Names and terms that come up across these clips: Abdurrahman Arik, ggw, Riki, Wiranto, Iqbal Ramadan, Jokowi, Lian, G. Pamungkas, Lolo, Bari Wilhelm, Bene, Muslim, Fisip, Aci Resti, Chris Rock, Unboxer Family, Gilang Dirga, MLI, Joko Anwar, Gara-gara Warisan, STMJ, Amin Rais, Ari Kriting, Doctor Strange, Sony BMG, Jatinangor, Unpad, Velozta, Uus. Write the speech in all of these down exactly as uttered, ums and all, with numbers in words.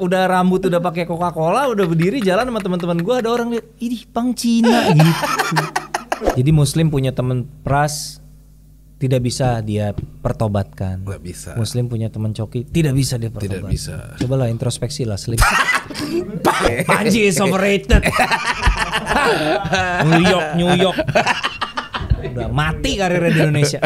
udah rambut udah pakai Coca-Cola, udah berdiri jalan sama teman-teman gue, ada orang lihat, "Ih, pang Cina" gitu. Jadi Muslim punya teman Praz, tidak bisa dia pertobatkan. Gak bisa. Muslim punya teman Coki, tidak bisa dia pertobatkan. Tidak bisa. Cobalah introspeksi lah, Slim. Panji is overrated. New York, New York. Udah mati karirnya di Indonesia.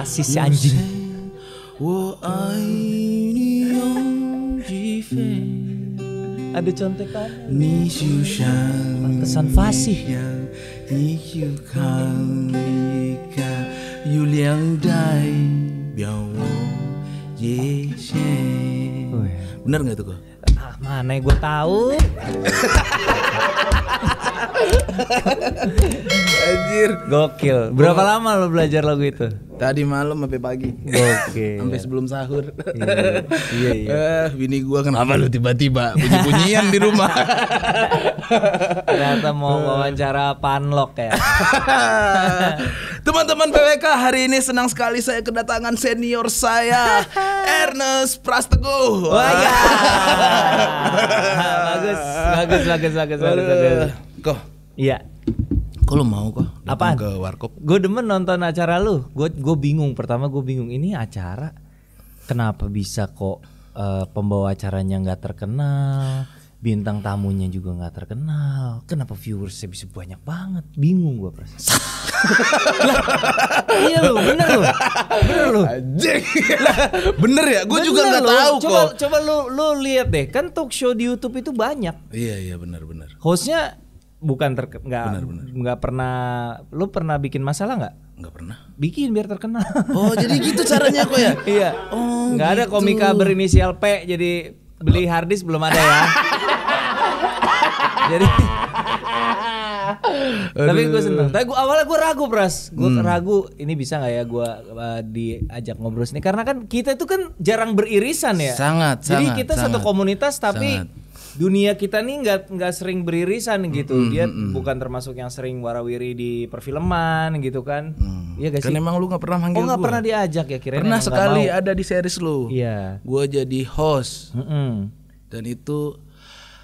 Rasis anjing. Ada contekan. Pantesan fasih. Bener nggak tuh kok? Ah, mana gue tahu. Anjir, gokil. Berapa lama lo belajar lagu itu? Tadi malam sampai pagi. Gokil. Sampai sebelum sahur. Iya, iya, iya. Eh, bini gua, kenapa lo tiba-tiba bunyi-bunyian di rumah? Ternyata mau wawancara Panlok ya. Teman-teman P W K, hari ini senang sekali saya kedatangan senior saya, Ernest Praz Teguh. Wah, ya. Bagus, bagus, bagus, bagus, bagus, bagus. Kok? Iya. Kalau mau kok apa ke warkop. Gue demen nonton acara lu. Gue gue bingung. Pertama gue bingung ini acara kenapa bisa kok uh, pembawa acaranya nggak terkenal, bintang tamunya juga nggak terkenal. Kenapa viewersnya bisa banyak banget? Bingung gue perasaan. Iya lu, bener lu, bener lu. Bener ya. Gue juga nggak tahu kok. Coba coba lu lu lihat deh. Kan talk show di YouTube itu banyak. Iya iya benar benar. Hostnya bukan terkenal, nggak nggak pernah. Lu pernah bikin masalah nggak? Nggak pernah. Bikin biar terkenal. Oh jadi gitu caranya kok ya? Iya. Oh, nggak gitu. Ada komika berinisial P jadi beli harddisk belum ada ya. Jadi. Tapi gue seneng. Tapi gua, awalnya gue ragu Praz. Gue hmm. ragu ini bisa nggak ya gue uh, diajak ngobrol sini karena kan kita itu kan jarang beririsan ya. Sangat. Jadi sangat, kita sangat. Satu komunitas tapi. Sangat. Dunia kita nih nggak nggak sering beririsan gitu, mm, dia mm, bukan termasuk yang sering warawiri di perfilman gitu kan? Iya mm. guys. Kan emang lu nggak pernah manggil oh, gue? Oh nggak pernah diajak ya kira-kira? Pernah sekali ada di series lu. Iya. Yeah. Gue jadi host. Mm -mm. Dan itu.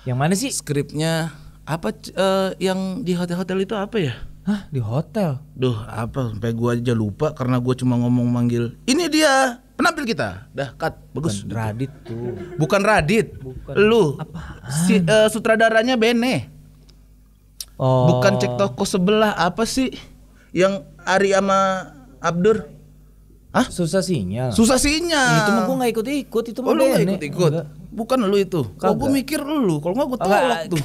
Yang mana sih? Skripnya apa? Uh, yang di hotel-hotel itu apa ya? Hah di hotel? Duh apa? Sampai gue aja lupa karena gue cuma ngomong manggil. Ini dia. Penampil kita, dah cut, bagus. Bukan Radit tuh. Bukan Radit, bukan. Lu, si, uh, sutradaranya Bene. Oh. Bukan Cek Toko Sebelah, apa sih? Yang Ari sama Abdur. Hah? Susah Sinyal. Susah Sinyal. Itu mah gue gak ikut-ikut, itu mah oh, Bene. Lu gak ikut-ikut? Bukan lu itu. Kalau gue mikir lu, kalau gak gue tolak tuh.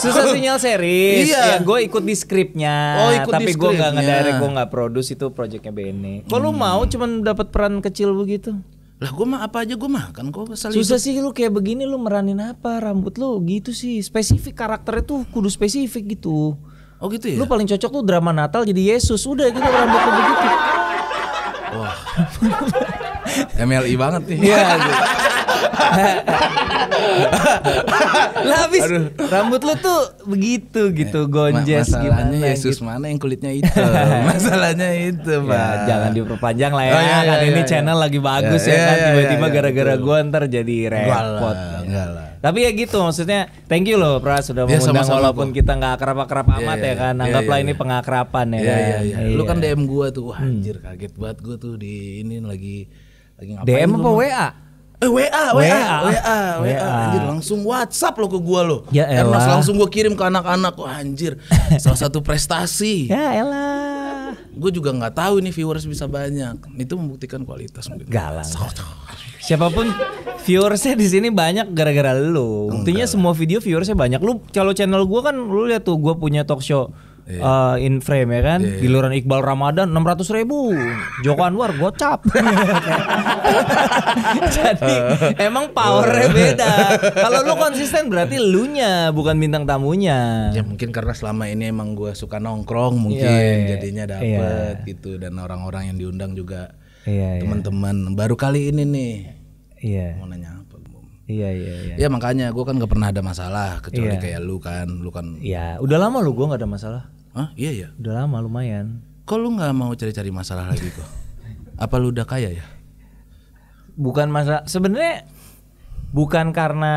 Susah Sinyal series. Iya. Ya, gue ikut di skripnya. Oh, ikut tapi gue gak ngedirect, gue gak produce, itu projectnya Bene. Kalau hmm. lu mau cuman dapat peran kecil begitu? Lah gue mah apa aja gue makan kok. Susah itu. Sih lu kayak begini, lu meranin apa? Rambut lu gitu sih, spesifik karakternya tuh kudu spesifik gitu. Oh gitu ya? Lu paling cocok tuh drama Natal jadi Yesus, udah gitu rambut lu begitu. Wah, M L I banget nih. Iya. Lah habis rambut lu tuh begitu gitu, gonjes gimana? Masalahnya Yesus gitu. Mana yang kulitnya hitam? Masalahnya itu, Pak. Ya, jangan diperpanjang lah ya. Oh, iya, iya, kan iya, ini iya. Channel lagi bagus iya, ya kan tiba-tiba iya, gara-gara iya, gua ntar jadi repot. Enggak lah. Tapi ya gitu maksudnya, thank you loh Praz sudah ya, mengundang sama-sama walaupun kok. Kita nggak akrab-akrab yeah, amat yeah, ya kan, anggaplah yeah, yeah, ini pengakrapan yeah, ya kan. Yeah, yeah, yeah. Lu kan D M gua tuh, wah, anjir kaget banget gua tuh di ini lagi lagi ngapain? D M apa lu? W A? Eh W A, W A, W A, W A, anjir langsung WhatsApp lo ke gua lo. Ya elah. Ernest langsung gua kirim ke anak-anak, wah anjir salah satu prestasi. Ya elah. Gua juga nggak tahu ini viewers bisa banyak. Itu membuktikan kualitas. Galang. Siapapun viewersnya di sini banyak gara-gara lu. Buktinya semua video viewersnya banyak. Lu kalau channel gua kan lu lihat tuh gua punya talk show yeah. uh, in frame ya kan. Yeah. Giliran Iqbal Ramadan enam ratus ribu. Joko Anwar gocap. Jadi emang powernya beda. Kalau lu konsisten berarti lunya bukan bintang tamunya. Ya mungkin karena selama ini emang gua suka nongkrong mungkin yeah, yeah, jadinya dapet yeah. gitu dan orang-orang yang diundang juga iya, teman-teman iya. Baru kali ini nih iya. Mau nanya apa? Iya iya iya. Ya makanya gue kan gak pernah ada masalah kecuali iya. Kayak lu kan, lu kan. Iya. Udah lama lu gue gak ada masalah. Hah? Iya ya. Udah lama lumayan. Kok lu gak mau cari-cari masalah lagi kok? Apa lu udah kaya ya? Bukan masalah. Sebenarnya bukan karena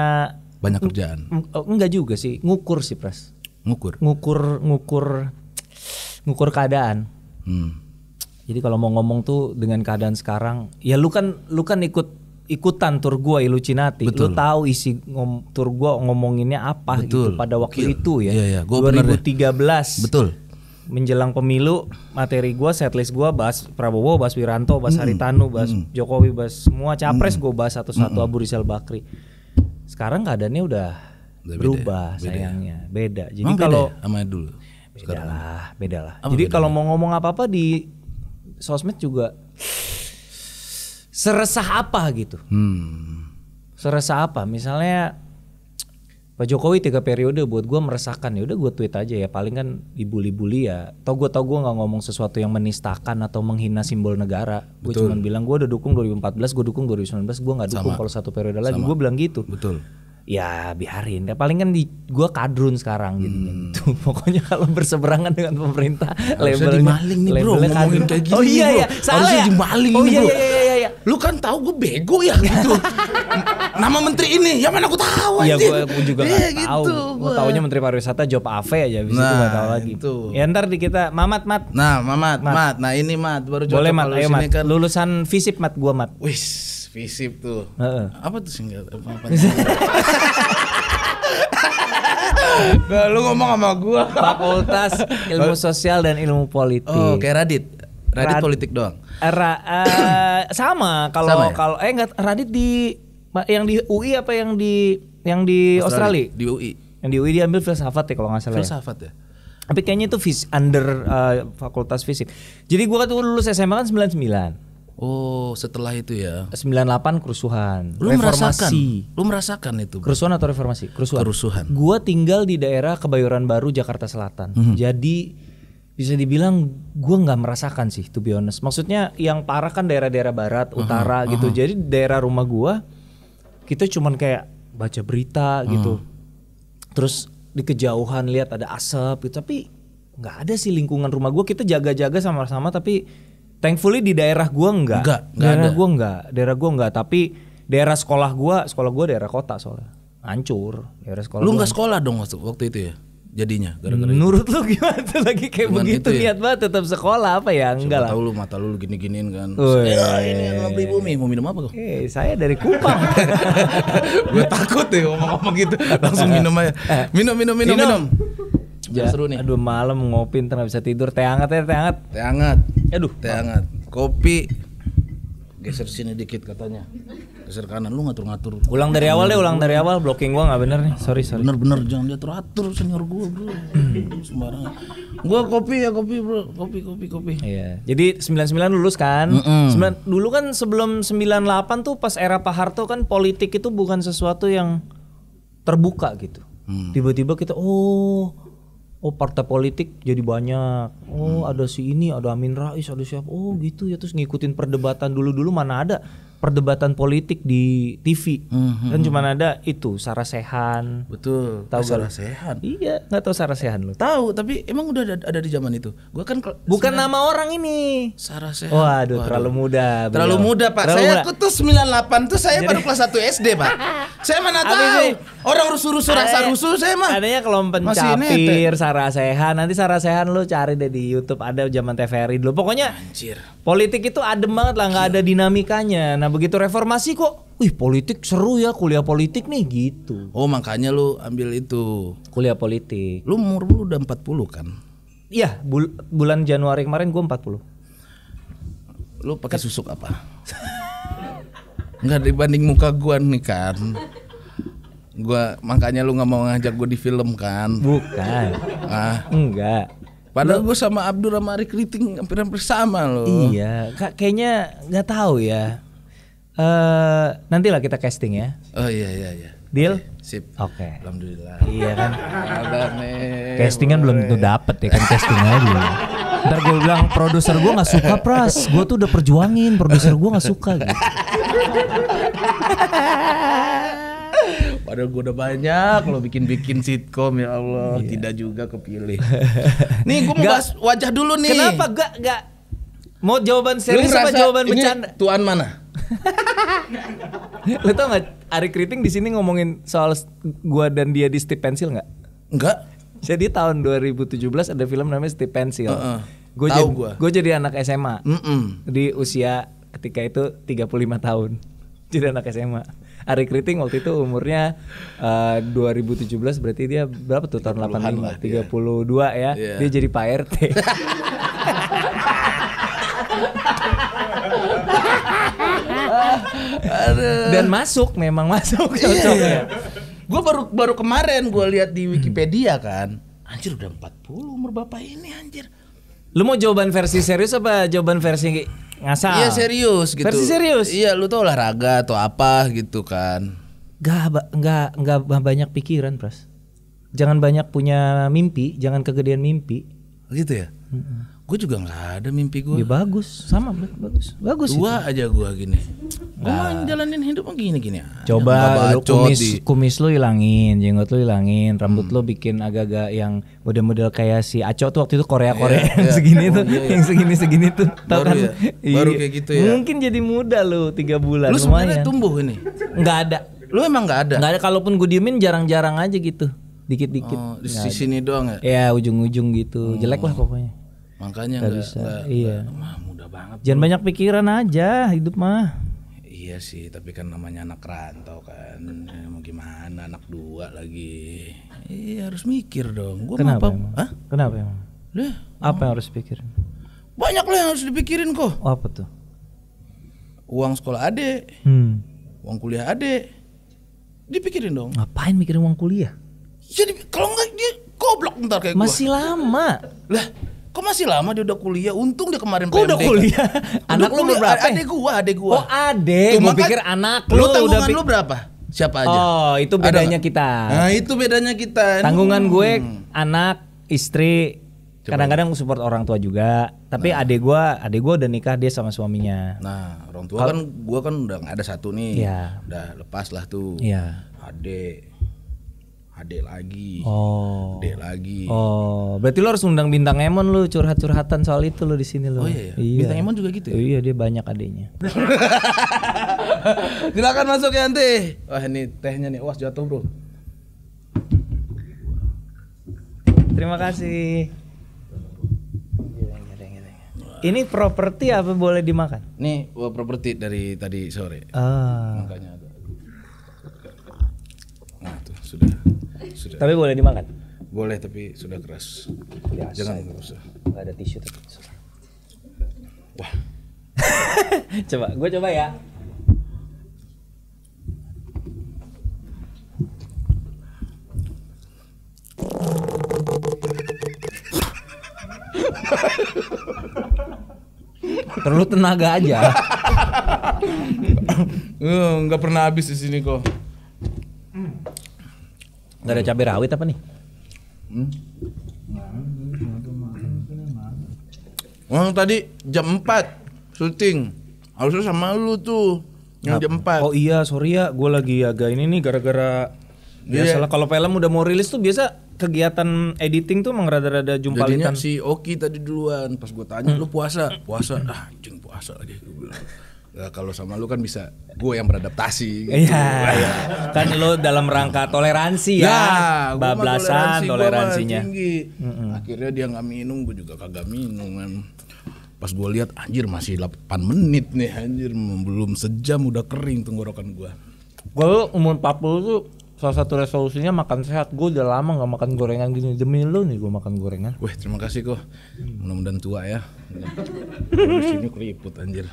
banyak kerjaan. Enggak juga sih. Ngukur sih Pras. Ngukur. Ngukur ngukur ngukur keadaan. Hmm. Jadi kalau mau ngomong tuh dengan keadaan sekarang, ya lu kan lu kan ikut ikutan tur gua Illucinati, lu tahu isi ngom, tur gua ngomonginnya apa betul. Gitu pada waktu Gil. Itu ya. Iya, iya. Gua dua ribu tiga belas. Betul. Menjelang pemilu, materi gua setlist gua bahas Prabowo, bahas Wiranto, bahas mm. Haritanu, bahas mm. Jokowi, bahas semua capres mm. gua bahas satu-satu mm. Abu Rizal Bakri. Sekarang keadaannya udah, udah berubah beda, sayangnya, beda. Jadi kalau sama dulu. Bedalah, bedalah. Jadi kalau mau ngomong apa-apa di sosmed juga seresah apa gitu hmm. Seresah apa misalnya Pak Jokowi tiga periode buat gue meresahkan, ya udah gue tweet aja ya paling kan dibully-bully ya. Tau gue tau gue gak ngomong sesuatu yang menistakan atau menghina simbol negara. Gue cuman bilang gue udah dukung dua ribu empat belas, gue dukung dua ribu sembilan belas, gue gak dukung kalau satu periode lagi. Gue bilang gitu. Betul. Ya biarin, ya, paling kan di gue kadrun sekarang gitu. Hmm. Gitu. Pokoknya kalau berseberangan dengan pemerintah labelnya dimaling nih bro, ngomongin kayak gini. Oh iya iya, salah ya. Oh iya iya iya iya. Lu kan tahu gue bego ya gitu. Nama menteri ini, ya mana gue tahu. Iya gue juga nggak ya, tahu. Gitu, gue taunya menteri pariwisata Job A V aja, bisa nah, gue nggak tahu lagi. Itu. Ya ntar di kita, Mamat Mat. Nah Mamat Mat, mat. Nah ini Mat baru boleh Mat, ayo Mat. Kan. Lulusan Visip Mat gue Mat. Wis. Visip tuh, uh-uh. Apa tuh singgah? Nah, lu ngomong sama gua. Fakultas Ilmu Sosial dan Ilmu Politik. Oh, kayak Radit. Radit Rad politik doang. Ra uh, sama kalau ya? Kalau eh enggak Radit di yang di U I apa yang di yang di Australia? Australia? Di U I. Yang di U I diambil filsafat ya kalau nggak salah. Filsafat ya. Tapi kayaknya itu vis under uh, Fakultas Fisip. Jadi gua tuh lulus S M A kan sembilan puluh sembilan. Oh setelah itu ya sembilan puluh delapan kerusuhan. Lu reformasi. Merasakan? Lu merasakan itu? Bro. Kerusuhan atau reformasi? Kerusuhan. Kerusuhan. Gua tinggal di daerah Kebayoran Baru, Jakarta Selatan. Mm-hmm. Jadi bisa dibilang gua nggak merasakan sih to be honest. Maksudnya yang parah kan daerah-daerah barat, uh-huh, utara uh-huh. gitu. Jadi daerah rumah gua kita cuman kayak baca berita uh-huh. gitu. Terus di kejauhan lihat ada asap gitu. Tapi nggak ada sih lingkungan rumah gua. Kita jaga-jaga sama-sama tapi thankfully di daerah gua enggak, enggak, enggak daerah ada. gua enggak, daerah gua enggak, tapi daerah sekolah gua, sekolah gua daerah kota soalnya, hancur daerah sekolah. Lu enggak sekolah dong waktu itu ya, jadinya. Gara-gara menurut itu. Lu gimana tuh lagi kayak cuman begitu niat ya? Banget tetap sekolah apa ya? Enggak lah. Tahu lu mata lu gini-giniin kan. Uy, eh, oh, ini mau beli bumi, mau minum apa tuh? Eh saya dari Kupang. Gue takut deh ngomong-ngomong gitu, langsung minum aja. Minum, minum, minum, minum. Ya, seru nih. Aduh malam ngopi ntar gak bisa tidur. Teh hangat ya, teh hangat. Teh hangat. Aduh, teh hangat. Kopi. Geser sini dikit katanya. Geser kanan, lu ngatur-ngatur. Ulang dari awal deh, ulang dari awal. Blocking gua nggak bener nih. Sorry, sorry. Bener-bener jangan diatur-atur senior gua, bro. Sembarangan. Gua kopi ya, kopi, bro. Kopi, kopi, kopi. Iya. Jadi sembilan puluh sembilan lulus kan? Mm-mm. Dulu kan sebelum sembilan puluh delapan tuh pas era Pak Harto kan politik itu bukan sesuatu yang terbuka gitu. Hmm. Tiba-tiba kita oh oh partai politik jadi banyak. Oh hmm. ada si ini, ada Amin Rais, ada siapa. Oh gitu ya, terus ngikutin perdebatan dulu-dulu mana ada perdebatan politik di T V. Hmm, kan hmm. cuma ada itu Sarah Sechan. Betul. Tahu Sarah Sechan? Iya, enggak tahu Sarah Sechan lu. Tahu, tapi emang udah ada, ada di zaman itu. Gua kan bukan sembilan... nama orang ini. Sarah Sechan. Waduh, waduh, terlalu muda. Terlalu beliau. Muda, Pak. Terlalu saya muda. Aku tuh sembilan puluh delapan tuh saya jadi... baru kelas satu S D, Pak. Saya mana tahu orang rusuh-rusuh rasa rusuh saya mah. Adanya kalau pencapir Sarah Sechan, nanti Sarah Sechan lu cari deh di YouTube, ada zaman T V R I dulu. Pokoknya anjir. Politik itu adem banget lah, nggak ada dinamikanya. Nah, begitu reformasi kok, wih politik seru ya, kuliah politik nih gitu. Oh, makanya lu ambil itu. Kuliah politik. Lu umur lu udah empat puluh kan? Iya, bul bulan Januari kemarin gua empat puluh. Lu pakai susuk apa? Enggak dibanding muka gua nih kan. Gua makanya lu nggak mau ngajak gua di film kan? Bukan. Ah, enggak. Padahal gua sama Abdurrahman Arik Kriting hampir-hampir sama loh. Iya, kayaknya nggak tahu ya. Uh, nantilah kita casting ya. Oh iya iya iya. Deal? Okay, sip. Oke. Okay. Alhamdulillah. Iya kan. Casting kan belum tentu dapet ya kan casting aja. Ntar gue bilang produser gue nggak suka Pras, gue tuh udah perjuangin, produser gue nggak suka. Gitu. Padahal gue udah banyak lo bikin-bikin sitkom, ya Allah, iya. Tidak juga kepilih. Nih gue mau bahas wajah dulu nih. Kenapa gak gak mau jawaban serius apa jawaban bercanda? Tuan mana? Lo tau gak Ari Kriting di sini ngomongin soal gue dan dia di Steve Pencil nggak? Enggak. Jadi tahun dua ribu tujuh belas ada film namanya Steve Pencil. Uh -uh. Gue jadi gue jadi anak S M A mm -mm. di usia ketika itu tiga puluh lima tahun. Jadi anak S M A. Ari Kriting waktu itu umurnya uh, dua ribu tujuh belas berarti dia berapa tuh tahun delapan puluh lima? tiga puluh dua ya. ya. Yeah. Dia jadi Pak R T. Dan masuk memang masuk cocoknya. Yeah. Gue baru baru kemarin gue lihat di Wikipedia kan. Anjir udah empat puluh umur bapak ini anjir. Lu mau jawaban versi serius apa jawaban versi ngasal? Iya serius gitu. Versi serius? Iya lu tuh olahraga atau apa gitu kan. Gak, gak, gak banyak pikiran Pras. Jangan banyak punya mimpi, jangan kegedean mimpi. Gitu ya? Mm-hmm. Gue juga gak ada mimpi gue. Ya bagus, sama bagus. Bagus. Tua aja gue gini. Gue mau jalanin hidup gini-gini aja. Coba lu kumis, di... kumis lu hilangin, jenggot lu hilangin, rambut hmm. lu bikin agak-agak yang model-model kayak si Aco tuh waktu itu Korea-Korea yeah, yang yeah. segini oh, tuh, yeah. yang segini-segini tuh. Baru ya? Baru kayak gitu ya? Mungkin jadi muda lu tiga bulan. Lu sebenarnya tumbuh ini? Gak ada. Lu emang gak ada? Gak ada, kalaupun gue diemin jarang-jarang aja gitu. Dikit-dikit. Oh, di sini doang ya? Ya ujung-ujung gitu, hmm. jelek lah pokoknya. Makanya gak, gak bisa, gak, iya. Gak, mah, mudah banget. Jangan bro. Banyak pikiran aja hidup mah. Iya sih, tapi kan namanya anak rantau kan, mau gimana, anak dua lagi. Iya harus mikir dong. Gua kenapa? Emang? Hah? Kenapa emang? Loh, apa yang harus dipikirin? Banyak loh yang harus dipikirin kok. Oh, apa tuh? Uang sekolah adek, hmm. uang kuliah adek, dipikirin dong. Ngapain mikirin uang kuliah? Jadi kalau nggak dia goblok ntar kayak masih gua. Masih lama lah. Kok masih lama dia udah kuliah? Untung dia kemarin P M D. Kok udah kuliah? Kan? Anak udah lu kuliah. Berapa? Adek gua, adek gua. Oh adek, gua pikir anak lu. Tanggungan udah... lu berapa? Siapa aja? Oh itu bedanya ada. Kita. Nah itu bedanya kita. Tanggungan hmm. gue, anak, istri. Kadang-kadang support orang tua juga, tapi nah. adek gua, adek gua udah nikah dia sama suaminya. Nah, orang tua Kalo... kan gua kan udah gak ada satu nih. Ya. Udah lepas lah tuh. Iya. Adek. Adek lagi, oh. adek lagi. Oh, berarti lo harus undang Bintang Emon lu curhat-curhatan soal itu lo di sini lo. Oh iya, iya. Bintang Emon juga gitu ya? Oh, iya, dia banyak adeknya. Silakan masuk ya Ante. Wah, ini tehnya nih. Wah, jatuh, Bro. Terima kasih. Ini properti apa boleh dimakan? Nih, properti dari tadi sore. Ah. Makanya ada. Nah, tuh sudah. Sudah. Tapi boleh dimakan? Boleh, tapi sudah keras. Biasa, jangan ya. Usah. Gak ada tisu tapi susah. Wah. Coba, gue coba ya. Perlu tenaga aja. Nggak pernah habis di sini kok. Gak ada cabai rawit apa nih? Hmm? Oh, tadi jam empat syuting. Harusnya sama lu tuh yang jam empat. Oh iya, sorry ya, gue lagi agak ini nih gara-gara yeah. biasalah kalau film udah mau rilis tuh biasa kegiatan editing tuh emang rada-rada jumpalitan. Jadinya si Oki tadi duluan, pas gue tanya hmm. lu puasa? Puasa, ah anjing puasa lagi gue bilang. Nah, kalau sama lu kan bisa gue yang beradaptasi gitu. Iya. Kan lu dalam rangka toleransi ya. Ya bablasan toleransi, toleransinya. Mm-hmm. Akhirnya dia nggak minum, gue juga kagak minum. Pas gue lihat anjir masih delapan menit nih anjir, belum sejam udah kering tenggorokan gue. Gue umur empat puluh tuh salah satu resolusinya makan sehat. Gue udah lama nggak makan gorengan gini, demi lu nih gue makan gorengan. Wih terima kasih kok. Mudah-mudahan tua ya. Di sini keriput anjir.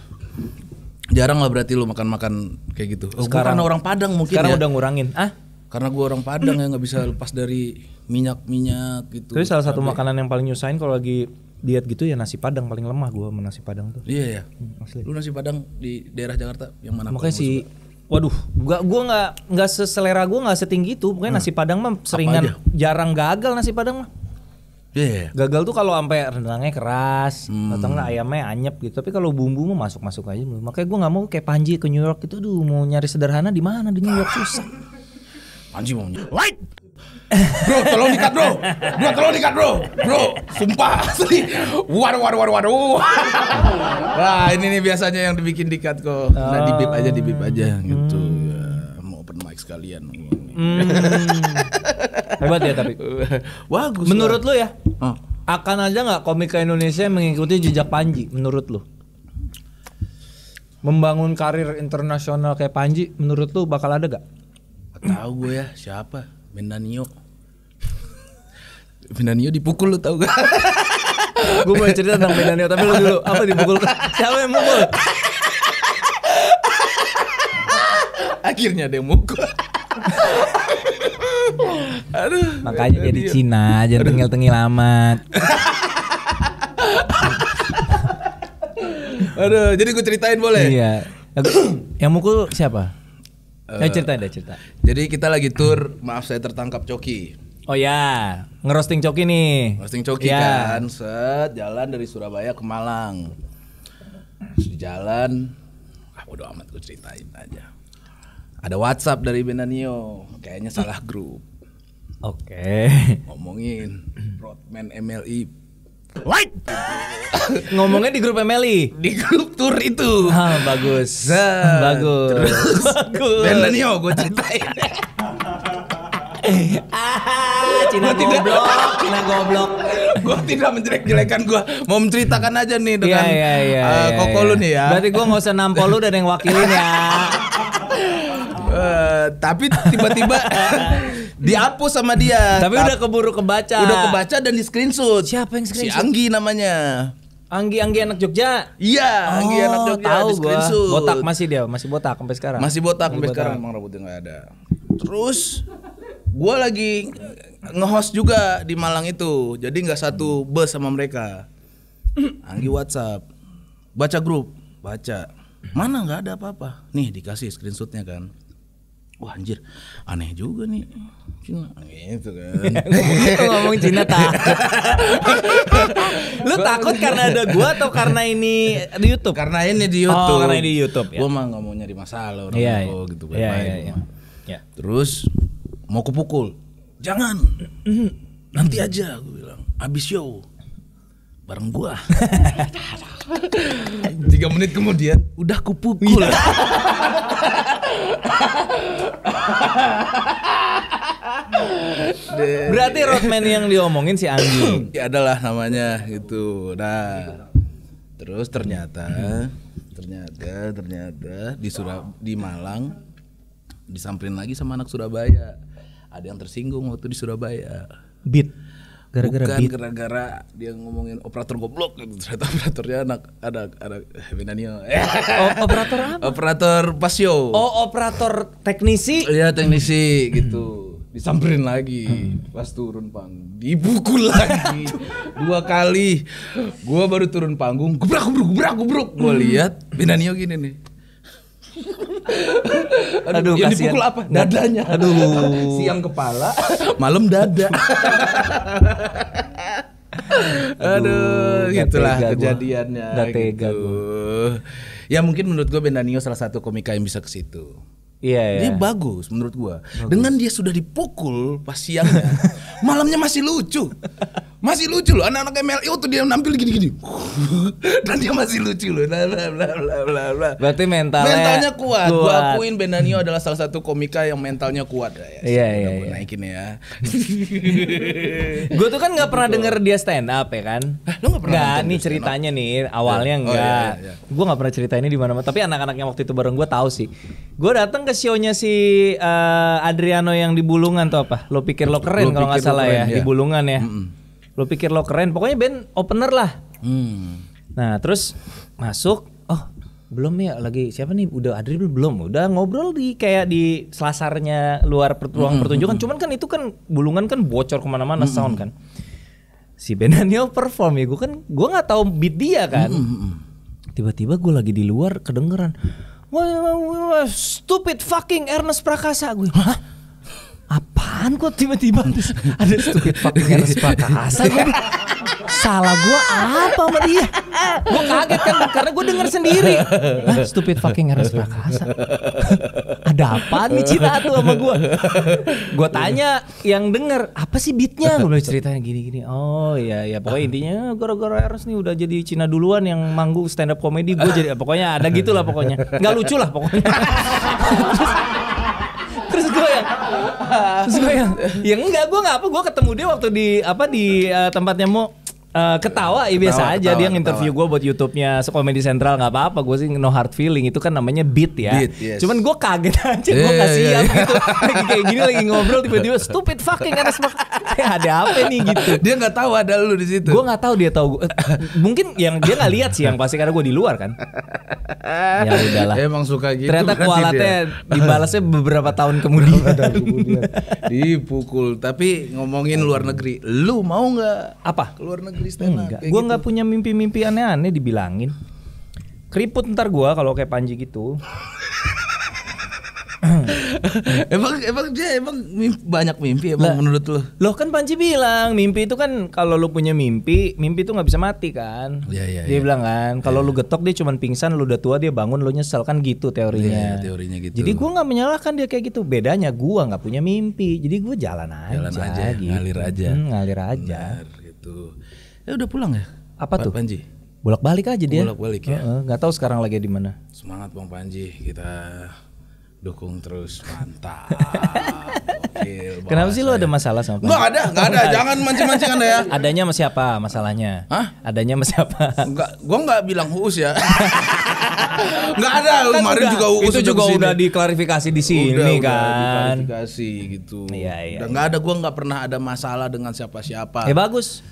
Jarang lah berarti lu makan-makan kayak gitu. Oh, sekarang karena orang Padang mungkin sekarang ya. Udah ngurangin. Ah? Karena gue orang Padang ya nggak bisa lepas dari minyak-minyak gitu. Tapi salah satu Sampai. makanan yang paling nyusahin kalau lagi diet gitu ya nasi Padang, paling lemah gue sama nasi Padang tuh. Iya ya. Asli. Lu nasi Padang di daerah Jakarta yang mana? Makanya si waduh, gua gua nggak nggak seselera gue nggak setinggi itu. Pokoknya hmm. nasi Padang mah seringan jarang gagal nasi Padang mah. Yeah. Gagal tuh kalau sampai rendangnya keras, hmm. atau enggak ayamnya anyep gitu. Tapi kalau bumbu mah masuk-masuk aja. Makanya gue nggak mau kayak Panji ke New York itu, aduh mau nyari sederhana di mana di New York susah. Panji mau nyari. Light. Bro, tolong dikat bro. Bro, tolong dikat bro. Bro, sumpah asli. Waduh, waduh, waduh, waduh. Nah, ini nih biasanya yang dibikin dikat kok. Nah, di bip aja, di bip aja gitu. Hmm. Ya, mau open mic sekalian. Hmm. Hebat ya tapi. Bagus. Menurut lo ya, oh. akan ada nggak komika Indonesia yang mengikuti jejak Panji? Menurut lo, membangun karir internasional kayak Panji, menurut lo bakal ada gak? Tahu gue ya siapa? Benanio. Benanio dipukul lo tau gak? Gue mau cerita tentang Benanio tapi lo dulu apa dipukul? Siapa yang mukul? Akhirnya dia mukul. Aduh, makanya dia di Cina, jangan tengil-tengil amat. Aduh, jadi gue ceritain boleh? Iya. Yang mukul siapa? Uh, ya cerita deh, cerita. Jadi kita lagi tur, maaf saya tertangkap Coki. Oh ya, ngerosting Coki nih. Ngerosting Coki ya. Kan, set jalan dari Surabaya ke Malang. Terus di jalan, ah bodo amat gue ceritain aja. Ada WhatsApp dari Benanio, kayaknya salah grup. Oke. Okay. Ngomongin roadman M L I. Light. Ngomongnya di grup M L I, di grup tour itu. Ah, bagus. Nah, bagus. Terus bagus. Benanio gue ceritain. Ah, Cina goblok, Cina goblok. Gue tidak menjelek-jelekan, gue mau menceritakan aja nih dengan yeah, yeah, yeah, uh, yeah, koko yeah. lu nih ya. Berarti gue nggak usah nampol lu dan yang wakilin ya. Uh, tapi tiba-tiba dihapus sama dia. Tapi Ta udah keburu kebaca. Udah kebaca dan di screenshot. Siapa yang screenshot? Si Anggi namanya. Anggi Anggi Anak Jogja. Iya, oh, Anggi Anak Jogja tahu di screenshot. Gua. Botak masih dia, masih botak sampai sekarang. Masih botak sampai sekarang emang rambutnya enggak ada. Terus gua lagi nge-host juga di Malang itu. Jadi enggak satu bus sama mereka. Anggi WhatsApp. Baca grup, baca. Mana enggak ada apa-apa. Nih dikasih screenshotnya kan. Wah anjir, aneh juga nih Cina gitu kan. Ngomong Cina takut. Lu takut karena ada gua atau karena ini di YouTube? Karena ini di YouTube. Oh, karena ini di YouTube ya. Gua mah nggak mau nyari masalah orang yeah, gua gitu yeah, main yeah, yeah. Yeah. Terus mau kupukul. Jangan. Nanti aja gua bilang. Abis show bareng gua. Tiga menit kemudian udah kupukul. Berarti roadman yang diomongin si Anggi ya adalah namanya gitu. Nah, terus ternyata ternyata ternyata di Surab di Malang disamperin lagi sama anak Surabaya. Ada yang tersinggung waktu di Surabaya. Beat gara-gara bukan gara-gara dia ngomongin operator goblok, ternyata operatornya anak anak anak Benanio. Operator apa? Operator pasio. Oh, operator teknisi? Iya, teknisi gitu. Disamperin lagi pas turun panggung, dipukul lagi dua kali. Gua baru turun panggung, gubrak gubruk gubrak gubruk. Gua lihat Benanio gini nih. Aduh, aduh yang kasihan. Dipukul apa? Dadanya. Aduh. Siang kepala, malam dada. Aduh, aduh gitulah kejadiannya. Tega gitu. Ya mungkin menurut gue Benanio salah satu komika yang bisa ke situ. Iya, dia ya. Bagus menurut gue. Dengan dia sudah dipukul pas siangnya, malamnya masih lucu. Masih lucu loh, anak-anak M L I tuh dia nampil gini-gini. Dan dia masih lucu loh. Bla bla bla bla bla. Berarti mentalnya, mentalnya kuat. kuat. Gua akuin Benanio adalah salah satu komika yang mentalnya kuat ya. Iya iya. Gue naikin ya. Gue tuh kan nggak pernah denger dia stand up ya kan? Hah, lo nggak pernah? Nggak, nih ceritanya nih awalnya oh, nggak. Iya, iya. Gue nggak pernah cerita ini di mana-mana. Tapi anak-anak yang waktu itu bareng gue tahu sih. Gue datang ke show-nya si uh, Adriano yang di Bulungan tuh apa? Lo pikir lo keren kalau nggak salah keren, ya? ya di Bulungan ya. Mm-mm. Lo pikir lo keren, pokoknya band opener lah. Hmm. Nah terus masuk, oh belum ya lagi siapa nih? Udah Adri belum? Udah ngobrol di kayak di selasarnya luar ruang hmm, pertunjukan. Hmm, Cuman kan itu kan Bulungan kan bocor kemana-mana hmm, sound kan. Si Benanio perform ya, gue kan gue nggak tahu beat dia kan. Tiba-tiba hmm, gue lagi di luar kedengeran, wah stupid fucking Ernest Prakasa gue. Hah? apaan kok tiba-tiba ada stupid fucking Ernest Prakasa gitu. Salah gue apa sama dia? Gue kaget kan karena gue denger sendiri. Hah, stupid fucking Ernest Prakasa. Ada apaan nih cerita tuh sama gue? Gue tanya yang denger, apa sih beatnya? Gue bilang ceritanya gini-gini. Oh iya ya, pokoknya intinya gara-gara Ernest nih udah jadi Cina duluan yang manggung stand up comedy. Gue jadi pokoknya ada gitu lah pokoknya. Nggak lucu lah pokoknya. Terus gue yang, terus gue yang, ya enggak, gue nggak apa, gue ketemu dia waktu di apa di uh, tempatnya mau uh, ketawa, ya biasa ketawa, aja ketawa, dia nginterview gue buat YouTube-nya Comedy Central, nggak apa-apa, gue sih no hard feeling, itu kan namanya beat ya. Beat, yes. Cuman gue kaget aja, yeah, gue kasihan yeah, yeah. gitu, lagi kayak gini lagi ngobrol tiba-tiba stupid fucking karena semua ada apa nih gitu. Dia nggak tahu ada lu di situ. Gue nggak tahu dia tahu gue. Mungkin yang dia nggak lihat sih yang pasti karena gue di luar kan. Ya udahlah. Emang suka gitu. Ternyata kualatnya dibalasnya beberapa tahun kemudian. Dipukul. Tapi ngomongin luar negeri, lu mau nggak? Apa? Luar negeri stand up. Gue nggak punya mimpi-mimpi aneh-aneh dibilangin. Keriput ntar gue kalau kayak Panji gitu. emang emang dia emang mimpi, banyak mimpi emang lah, menurut lo? Loh kan Panji bilang mimpi itu kan kalau lu punya mimpi, mimpi itu nggak bisa mati kan? Yeah, yeah, dia yeah. bilang kan kalau yeah. lu getok dia cuman pingsan, lu udah tua dia bangun lu nyesel kan gitu teorinya. Yeah, teorinya gitu. Jadi gue nggak menyalahkan dia kayak gitu. Bedanya gue nggak punya mimpi, jadi gue jalan aja. Jalan aja, gitu. Ngalir aja. Hmm, ngalir aja. Benar, gitu. Ya udah pulang ya? Apa Pak tuh? Panji? Bolak-balik aja dia. Bolak-balik ya. Uh-uh, gak tahu sekarang lagi di mana. Semangat Bang Panji, kita dukung terus, mantap. Gokil, kenapa sih lu ada masalah sama Panji? Enggak ada, enggak ada. Jangan mancing-mancing Anda ya. Adanya sama siapa masalahnya? Hah? Adanya sama siapa? Enggak, gua enggak bilang Uus ya. Enggak ada, kan kemarin juga Uus itu juga kesini. Udah diklarifikasi di sini udah, kan. Udah diklarifikasi gitu. Iya, iya. Dan enggak iya. ada, gua enggak pernah ada masalah dengan siapa-siapa. Ya bagus.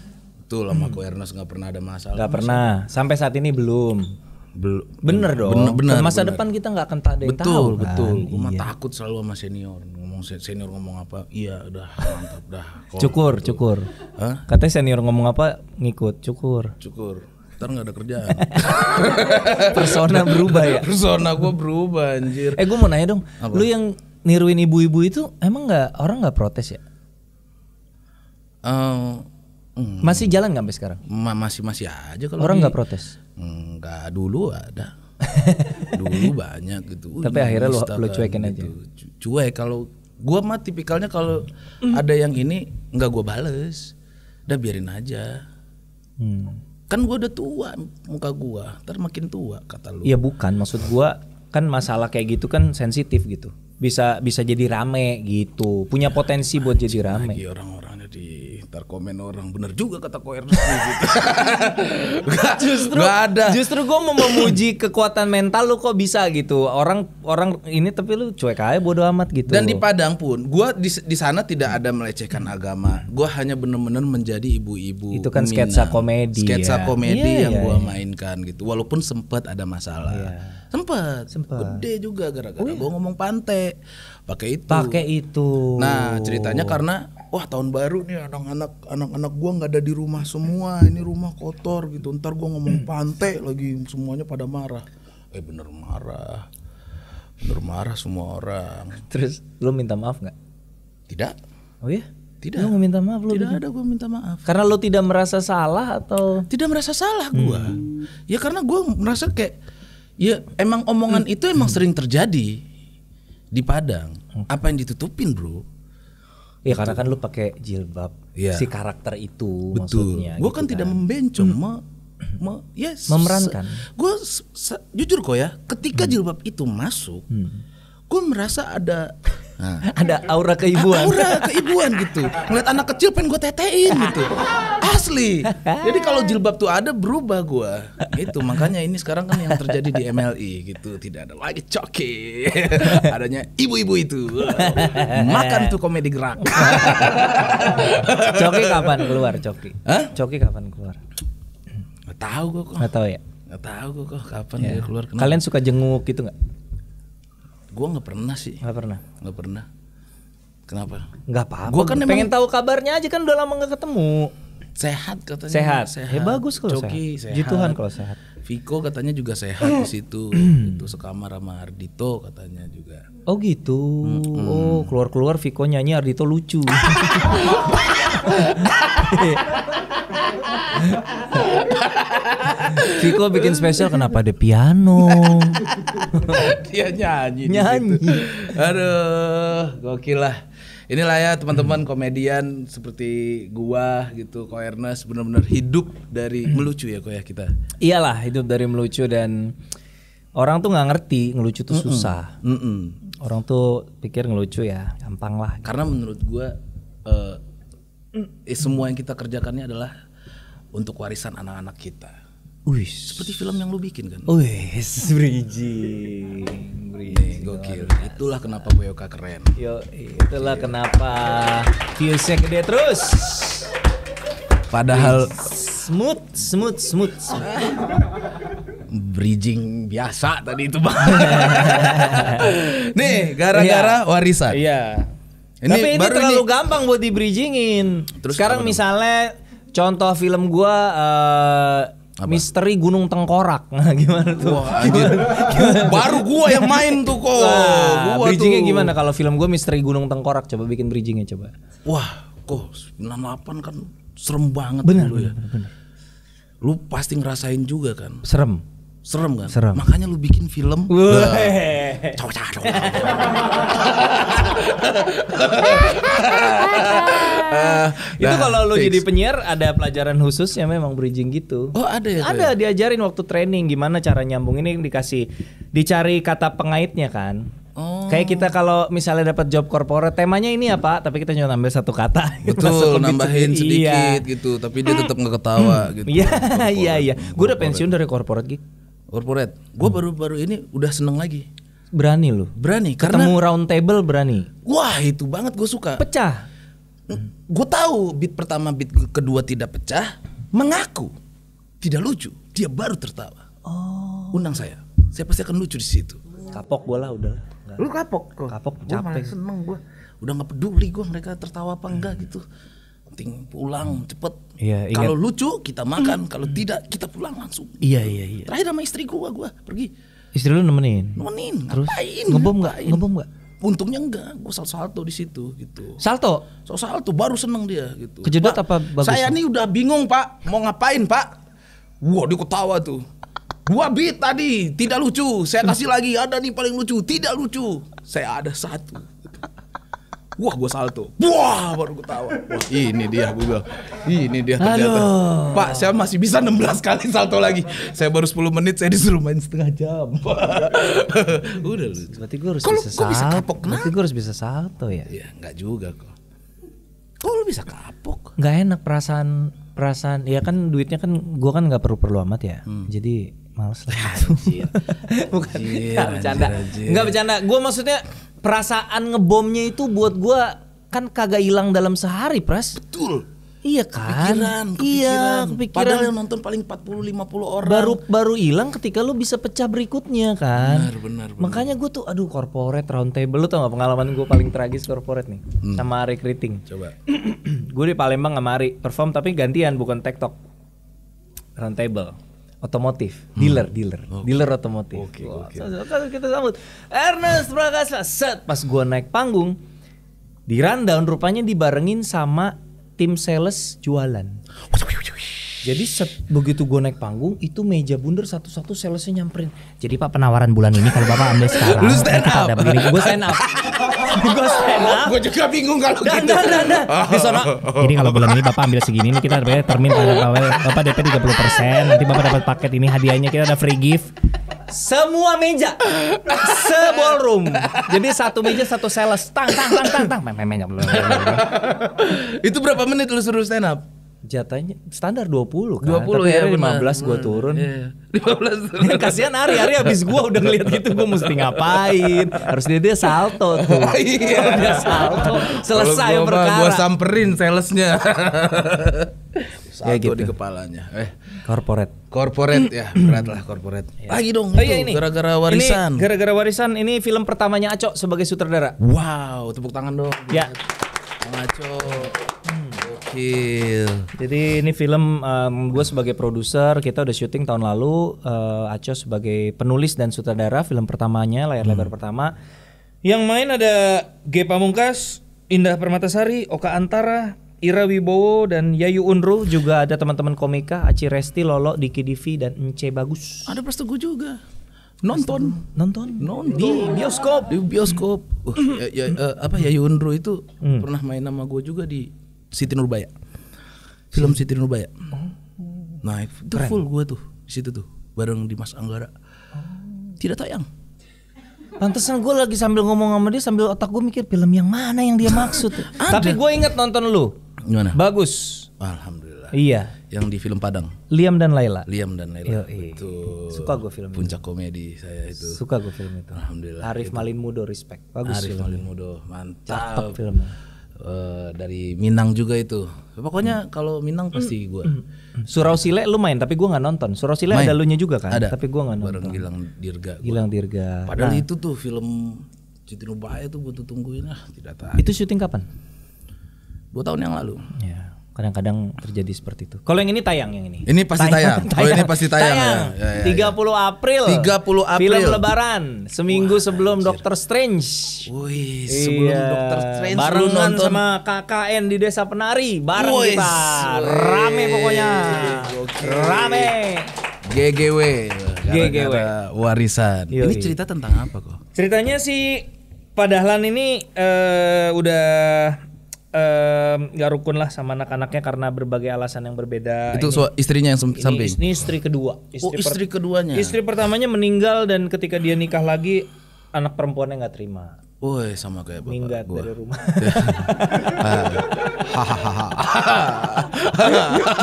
Betul, sama aku Ernest enggak pernah ada masalah. Enggak pernah. Sampai saat ini belum. Bel bener dong. Bener, bener, masa bener. Depan kita nggak akan tak ada yang betul, tahu. Betul, betul. Kan? Cuma iya. takut selalu sama senior. Ngomong senior ngomong apa? Iya, udah mantap, udah. Cukur, gitu. cukur. Hah? Katanya senior ngomong apa? Ngikut, cukur. Cukur. Ntar nggak ada kerjaan. Persona berubah ya. Persona gue berubah, anjir. Eh, gue mau nanya dong. Apa? Lu yang niruin ibu-ibu itu emang nggak orang nggak protes ya? Um, mm, masih jalan nggak sampai sekarang? Ma masih masih aja kalau orang nggak protes. Enggak, dulu ada. Dulu banyak gitu. Tapi akhirnya lu, lu cuekin gitu. Aja. Cuek kalau gua mah tipikalnya kalau mm. ada yang ini enggak gua bales. Udah biarin aja. Hmm. Kan gua udah tua muka gua, ntar makin tua kata lu. Ya bukan, maksud gua kan masalah kayak gitu kan sensitif gitu. Bisa bisa jadi rame gitu. Punya potensi buat jadi rame. Lagi orang-orang jadi ntar komen orang bener juga kata Ko Ernest gitu. Gak, justru gak ada. Justru gue mau memuji kekuatan mental lu kok bisa gitu. Orang orang ini tapi lu cuek aja bodo amat gitu. Dan di Padang pun gue di, di sana tidak ada melecehkan agama. Gue hanya bener-bener menjadi ibu-ibu. Itu kan Minang. sketsa komedi. Sketsa ya. komedi yeah, yang yeah, gue yeah. mainkan gitu. Walaupun sempat ada masalah. Yeah. Sempet, sempet, gede juga gara-gara oh iya. gue ngomong pantai, pakai itu, pakai itu. Nah ceritanya karena wah tahun baru nih anak-anak, anak-anak gue nggak ada di rumah semua, ini rumah kotor gitu. Ntar gue ngomong pantai lagi semuanya pada marah. Eh bener marah, bener marah semua orang. Terus lo minta maaf nggak? Tidak. Oh ya? Tidak. Lo minta maaf lo? Tidak ada gue minta maaf. Karena lo tidak merasa salah atau? Tidak merasa salah gue. Hmm. Ya karena gue merasa kayak ya emang omongan hmm. itu emang sering terjadi di Padang. Hmm. Apa yang ditutupin bro? Ya karena kan lu pakai jilbab ya. Si karakter itu. Betul. Maksudnya. Gue gitu kan, kan tidak membencong, hmm. me, me, yes, memerankan. Gue jujur kok ya, ketika hmm. jilbab itu masuk, hmm. gue merasa ada nah. ada aura keibuan. Aura keibuan gitu. Ngeliat anak kecil pengen gue tetein gitu. Asli. Jadi kalau jilbab tuh ada berubah gua. Itu makanya ini sekarang kan yang terjadi di M L I gitu, tidak ada lagi coki. Adanya ibu-ibu itu. Makan tuh komedi gerak. Coki kapan keluar coki? Hah? Coki kapan keluar? Enggak tahu gua kok. Enggak tahu ya? Enggak tahu gua kok kapan ya. dia keluar. Kenapa? Kalian suka jenguk gitu enggak? Gua enggak pernah sih. Enggak pernah. Enggak pernah. Kenapa? Enggak apa-apa. Gua kan pengen tahu kabarnya aja kan udah lama enggak ketemu. Sehat katanya. Sehat. Sehat. Ya bagus kalau Coki, sehat. Sehat. Jituhan kalau sehat. Viko katanya juga sehat di situ. Itu sekamar sama Ardito katanya juga. Oh gitu. Mm-hmm. Oh, keluar-keluar Viko nyanyi Ardito lucu. Viko bikin spesial kenapa ada piano. Dia nyanyi. Nyanyi. Aduh, gokil lah. Inilah ya teman-teman komedian seperti gua gitu, Ko Ernest benar-benar hidup dari melucu ya Ko ya kita. Iyalah hidup dari melucu dan orang tuh nggak ngerti ngelucu tuh mm-mm. susah. Mm-mm. Orang tuh pikir ngelucu ya gampang lah. Karena gitu. Menurut gua uh, eh, semua yang kita kerjakannya adalah untuk warisan anak-anak kita. Uish. Seperti film yang lu bikin kan? Uish, bridging. Nih, gokil. Itulah kenapa P W K keren. Yo, itulah yeah. kenapa viewsnya gede terus. Padahal smooth, smooth, smooth. smooth. Bridging biasa tadi itu bang. Nih, gara-gara warisan. Iya. Ini Tapi ini terlalu ini... gampang buat di bridgingin. Terus sekarang misalnya dong? Contoh film gua. Uh, Apa? Misteri Gunung Tengkorak. Nah, gimana tuh? Wah, gimana? Gimana? Baru gua yang main tuh kok. Nah, bridgingnya gimana kalau film gua Misteri Gunung Tengkorak? Coba bikin bridgingnya coba. Wah, kok sembilan puluh delapan kan serem banget. Bener, dulu ya. Bener, bener. Lu pasti ngerasain juga kan? Serem. Serem kan? Serem. Makanya lu bikin film Cocok. uh, Itu nah, kalau lu fix. Jadi penyiar ada pelajaran khususnya memang bridging gitu. Oh ada ya? Ada ya? Diajarin waktu training gimana cara nyambung ini dikasih. Dicari kata pengaitnya kan. Oh. Kayak kita kalau misalnya dapat job corporate temanya ini apa? Tapi kita cuma nambah satu kata. Betul, nambahin sedikit, sedikit iya. gitu. Tapi dia tetap nggak ketawa gitu. Iya iya iya. Gue udah pensiun dari corporate gitu. Corporate, gue hmm. baru-baru ini udah seneng lagi. Berani lu? Berani, karena ketemu round table berani. Wah itu banget gue suka. Pecah. Gue tahu beat pertama, beat kedua tidak pecah, mengaku tidak lucu, dia baru tertawa. Oh. Undang saya, saya pasti akan lucu di situ. Kapok gue lah udah. Lu kapok? Kok. Kapok, capek. Seneng gue, udah nggak peduli gue mereka tertawa apa enggak hmm. gitu. Penting pulang cepet. Iya, kalau lucu kita makan, kalau tidak kita pulang langsung. Iya iya iya. Terakhir sama istri gua, gua pergi. Istri lu nemenin? Nemenin. Terus ngapain? Ngebom nggak? Ngebom nggak? Untungnya enggak. Gua salto-salto di situ gitu. Salto? So salto baru seneng dia gitu. Kejedot apa? Bagus saya nih udah bingung pak, mau ngapain pak? Wah dia ketawa tuh. Gua beat tadi tidak lucu. Saya kasih lagi ada nih paling lucu. Tidak lucu. Saya ada satu. Wah gue salto, wah baru gue tawa. Wah, ini dia Google, ini dia ternyata. Halo. Pak saya masih bisa enam belas kali salto lagi. Saya baru sepuluh menit saya disuruh main setengah jam. Udah lucu. Berarti gue harus kalo, bisa salto. Bisa kapok, berarti gue harus bisa salto ya? Ya nggak juga kok. Kok lu bisa kapok? Nggak enak perasaan perasaan. Ya kan duitnya kan gue kan nggak perlu perlu amat ya. Hmm. Jadi males lah. Anjir. Bukan. Anjir, anjir, bercanda. Anjir. Nggak bercanda. Gue maksudnya. Perasaan ngebomnya itu buat gua kan kagak hilang dalam sehari, Pras. Betul. Iya kan? Kepikiran, kepikiran. Iya, kepikiran. Padahal yang nonton paling empat puluh lima puluh orang. Baru baru hilang ketika lu bisa pecah berikutnya kan. Benar, benar, benar. Makanya gua tuh aduh corporate round table, lu tau gak pengalaman gua paling tragis corporate nih. Hmm. Sama Ari Kriting. Coba. Gua di Palembang sama Ari perform tapi gantian bukan TikTok. Round table. Otomotif, dealer, hmm. dealer, okay. dealer otomotif. Oke, okay, oke. Wow. Okay. Kita sambut Ernest Prakasa. Set pas gua naik panggung di rundown rupanya dibarengin sama tim sales jualan. Jadi set, begitu gua naik panggung itu meja bundar satu-satu salesnya nyamperin. Jadi Pak penawaran bulan ini kalau Bapak ambil sekarang. Lu stand up. Ada begini. Gua stand up. Gue stand up. Gue juga bingung kalau gitu. Nah, nah, nah, nah. Di sana. Jadi kalau bulan ini Bapak ambil segini nih kita ada termin Bapak D P tiga puluh persen. Nanti Bapak dapat paket ini hadiahnya kita ada free gift. Semua meja. Se-ballroom. Jadi satu meja satu sales. Tang tang tang tang tang. Itu berapa menit lu suruh stand up? Jatanya standar dua puluh kan. dua puluh tapi ya lima belas gue turun. Iya. lima belas. Kasihan Ari, Ari abis gue udah ngeliat gitu gue mesti ngapain. Harusnya dia salto tuh. Iya. Dia salto. Selesai gua perkara. Gue samperin salesnya. Salto ya gitu. Di kepalanya. Eh. Corporate. Corporate ya, berat lah corporate. Lagi dong. Oh, itu gara-gara warisan. Gara-gara warisan ini film pertamanya Aco sebagai sutradara. Wow, tepuk tangan dong. Ya. Aco. Gokil. Jadi ini film um, gue sebagai produser, kita udah syuting tahun lalu. uh, Aco sebagai penulis dan sutradara, film pertamanya, layar hmm. lebar pertama. Yang main ada G. Pamungkas, Indah Permatasari, Oka Antara, Ira Wibowo, dan Yayu Unru. Juga ada teman-teman komika, Aci Resti, Lolo, Diki Divi, dan Ence Bagus. Ada Praz Teguh juga. Nonton, nonton, nonton di bioskop, di bioskop. Uh, ya, ya, uh, apa ya, Yayu Unru itu hmm. pernah main nama gue juga di Siti Nurbaya, film Siti Nurbaya. Oh. Nah, itu keren. Full gue tuh, di situ tuh, bareng Dimas Anggara. Oh. Tidak tayang. Pantesan gue lagi sambil ngomong sama dia, sambil otak gue mikir film yang mana yang dia maksud. Tapi gue inget nonton lu. Gimana? Bagus. Alhamdulillah. Iya. Yang di film Padang. Liam dan Laila. Liam dan Laila. Yoi. Betul. Suka gue film Puncak itu. Komedi saya itu. Suka gue film itu. Alhamdulillah. Arief Malim Mudo, respect. Bagus. Arief Malim Mudo, mantap. Filmnya. Uh, dari Minang juga itu. Pokoknya hmm. kalau Minang pasti gue. Surau Sile lu main, tapi gue nggak nonton. Surau Sile main. Ada lu nya juga kan? Ada. Tapi gue nggak nonton. Bareng Gilang Dirga. Gua. Gilang Dirga. Padahal nah. itu tuh film Siti Nurbaya tuh gue tungguin lah, tidak tahu. Itu syuting kapan? Dua tahun yang lalu. Ya. Kadang-kadang terjadi seperti itu. Kalau yang ini tayang, yang ini. Ini pasti tayang. tayang. Kalau ini pasti tayang. tayang. Ya, ya, ya, tiga puluh April. tiga puluh April. Film Lebaran. Seminggu Wah, sebelum anjir. Doctor Strange. Wih, sebelum iya. Doctor Strange. Barengan sama K K N di Desa Penari. Bareng Wih. kita. Rame pokoknya. Okay. Rame. G G W. G G W. Warisan. Yoi. Ini cerita tentang apa kok? Ceritanya si Padahlan ini uh, udah... Um, gak rukun lah sama anak-anaknya karena berbagai alasan yang berbeda. Itu ini, istrinya yang samping. Ini istri kedua. Istri oh istri keduanya. Istri pertamanya meninggal dan ketika dia nikah lagi anak perempuannya nggak terima. Woi sama kayak bapak. Minggat gua. Dari rumah.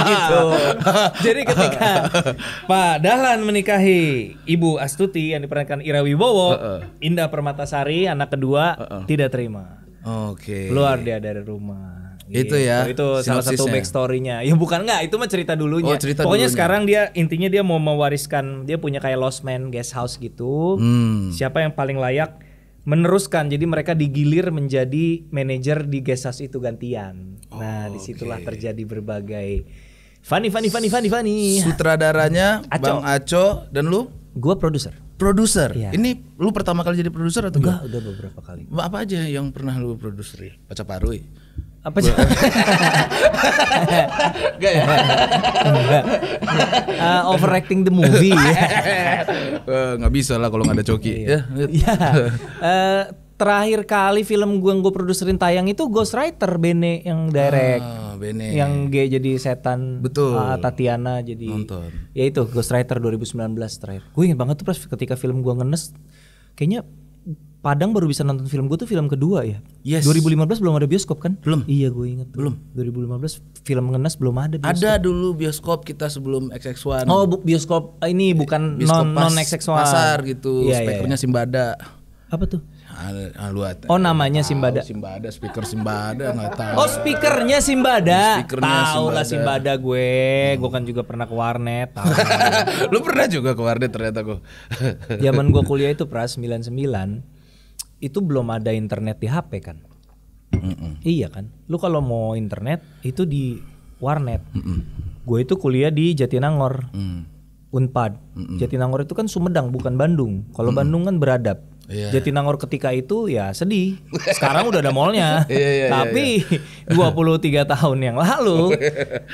Gitu. Jadi ketika Pak Dahlan menikahi Ibu Astuti yang diperankan Ira Wibowo, uh-uh. Indah Permatasari anak kedua uh-uh. tidak terima. Oke. Okay. Keluar dia dari rumah. Itu gitu. Ya. Itu salah satu backstory-nya. Ya bukan enggak, itu mah cerita dulunya. Oh, cerita Pokoknya dulunya. Sekarang dia intinya dia mau mewariskan, dia punya kayak lost man guest house gitu. Hmm. Siapa yang paling layak meneruskan? Jadi mereka digilir menjadi manajer di guest house itu gantian. Oh, nah, disitulah okay. terjadi berbagai funny funny funny funny funny. Sutradaranya Aco. Bang Aco dan lu? Gua produser. Produser, ya. Ini lu pertama kali jadi produser atau enggak? Enggak, udah beberapa kali. Apa aja yang pernah lu produseri? Pacar Parui? Apa sih? Enggak ya? Enggak. Uh, overacting the movie. Enggak uh, bisa lah kalau nggak ada Coki. Ya. Ya. Uh, terakhir kali film gua yang gua produserin tayang itu Ghostwriter, Bene yang direct. Ah. Bene. Yang G jadi setan, betul. Uh, Tatiana jadi, nonton. Ya itu Ghostwriter dua ribu sembilan belas terakhir. Gue inget banget tuh Pras ketika film gue Ngenes, kayaknya Padang baru bisa nonton film gue tuh film kedua ya. Yes. dua ribu lima belas belum ada bioskop kan? Belum. Iya gue inget. Belum. dua ribu lima belas film Ngenes belum ada. Bioskop. Ada dulu bioskop kita sebelum X X satu. Oh bu bioskop ini bukan bioskop non pas, non X X satu. Pasar gitu. Ya, speakernya ya, ya. Simbada. Apa tuh? Oh namanya Simbada. Simbada, speaker Simbada nggak tahu. Oh speakernya Simbada. Tahu lah Simbada gue, hmm. gue kan juga pernah ke warnet. Lu pernah juga ke warnet ternyata gue. Zaman gue kuliah itu Pras sembilan sembilan itu belum ada internet di H P kan? Mm-mm. Iya kan. Lu kalau mau internet itu di warnet. Gue itu kuliah di Jatinangor, mm. Unpad. Mm-mm. Jatinangor itu kan Sumedang bukan Bandung. Kalau Bandung kan beradab. Yeah. Jatinangor ketika itu ya sedih. Sekarang udah ada mallnya. yeah, yeah, Tapi yeah, yeah. dua puluh tiga tahun yang lalu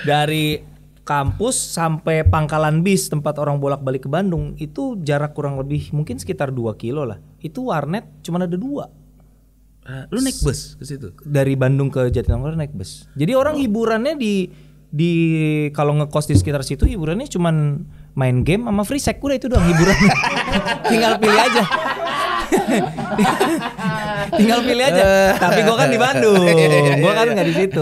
dari kampus sampai pangkalan bis tempat orang bolak-balik ke Bandung itu jarak kurang lebih mungkin sekitar dua kilo lah. Itu warnet cuma ada dua. Uh, lu naik bus ke situ? Dari Bandung ke Jatinangor naik bus. Jadi orang oh. hiburannya di di kalau ngekos di sekitar situ hiburannya cuma main game sama free sek, udah itu doang hiburannya. Tinggal pilih aja. Tinggal pilih aja. Tapi gue kan di Bandung, gue kan nggak di situ.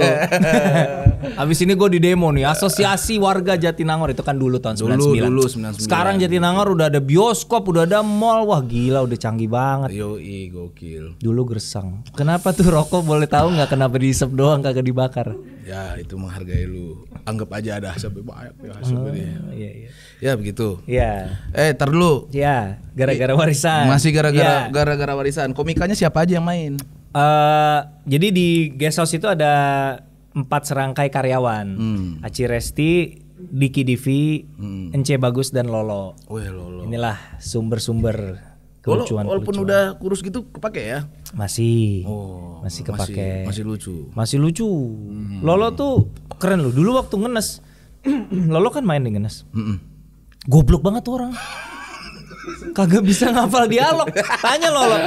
Abis ini gue di demo nih, asosiasi warga Jatinangor itu kan dulu tahun sembilan puluh sembilan. Sekarang Jatinangor udah ada bioskop, udah ada mall, wah gila udah canggih banget. Yoi gokil. Dulu Gersang. Kenapa tuh rokok boleh tahu nggak? Kenapa dihisap doang kagak dibakar? Ya itu menghargai lu. Anggap aja ada asap banyak ya asapnya. Oh, iya, iya. Ya begitu. Ya. Eh tar dulu. Ya. Gara-gara warisan. Masih gara-gara. Ya. Gara-gara warisan. Komikanya siapa aja yang main? Uh, jadi di guest house itu ada empat serangkai karyawan. Hmm. Aci Resti, Diki Divi, hmm. Ence Bagus dan Lolo. Wih, Lolo. Inilah sumber-sumber kelucuan. Lolo, walaupun kelucuan. Udah kurus gitu kepake ya? Masih. Oh, masih kepake. Masih, masih lucu. Masih lucu. Hmm. Lolo tuh keren loh. Dulu waktu Ngenes Lolo kan main di Ngenes. Hmm. Goblok banget tuh orang. Kagak bisa ngafal dialog. Tanya Lolo.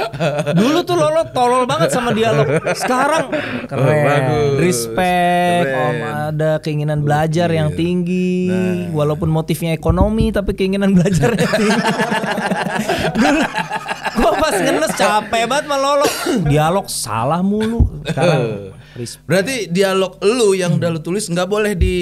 Dulu tuh Lolo tolol banget sama dialog. Sekarang keren. Bagus. Respect. Keren. Om ada keinginan belajar Bukir. yang tinggi. Nah. Walaupun motifnya ekonomi tapi keinginan belajarnya tinggi. Dulu gua pas Ngenes capek banget sama Lolo. Dialog salah mulu. Sekarang respect. Berarti dialog lu yang udah lu tulis nggak boleh di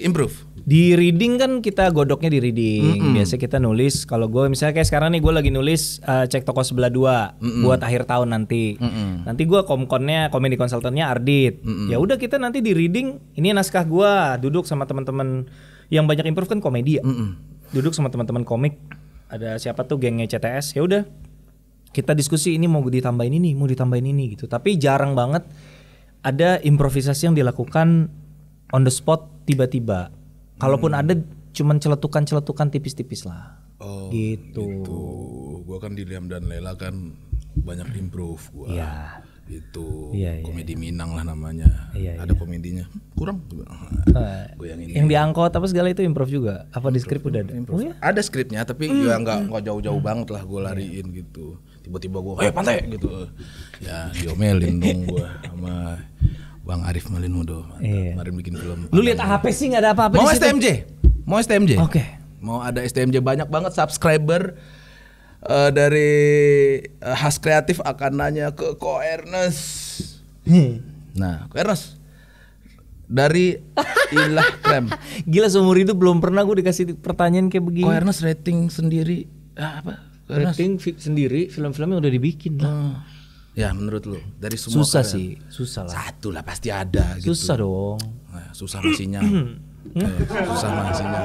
improve. Di reading kan kita godoknya di reading. Mm-mm. Biasanya kita nulis. Kalau gue misalnya kayak sekarang nih gue lagi nulis uh, Cek Toko Sebelah dua buat akhir tahun nanti. Mm-mm. Nanti gue komkonnya, komedi konsultannya Radit. Ya udah kita nanti di reading. Ini naskah gue duduk sama teman-teman yang banyak improve kan komedi ya. Mm-mm. Duduk sama teman-teman komik. Ada siapa tuh gengnya C T S. Ya udah kita diskusi ini mau ditambahin ini, mau ditambahin ini gitu. Tapi jarang banget ada improvisasi yang dilakukan on the spot tiba-tiba. Kalaupun hmm. ada cuman celetukan-celetukan tipis-tipis lah. Oh, gitu. Gitu. Gua kan di Liam dan Lela kan banyak improve gua. Iya. Itu ya, komedi ya. Minang lah namanya. Ya, ada ya. Komedinya. Kurang juga. Uh, gua yang ini. Yang diangkot apa segala itu improve juga. Apa improve, di skrip udah ada? Oh, ya? Ada skripnya tapi hmm. ya enggak enggak jauh-jauh hmm. banget lah gua lariin hmm. gitu. Tiba-tiba gua, "Eh, pantai." gitu. Ya, diomelin dong gua sama Bang Arief Malim Mudo, iya. Kemarin bikin film. Lu lihat H P sih nggak ada apa-apa. Mau S T M J, mau S T M J. Oke. Okay. Mau ada S T M J banyak banget subscriber uh, dari uh, khas kreatif akan nanya ke Ko Ernest. Hmm. Nah, Ko Ernest dari Ilah Krem. Gila seumur hidup belum pernah gue dikasih pertanyaan kayak begini. Ko Ernest rating sendiri ah, apa? Ko rating fi sendiri film-filmnya udah dibikin lah. Hmm. Ya menurut lu dari semua susah karya, sih susah lah satu lah pasti ada susah gitu. Susah dong nah, susah masinya eh, susah masinya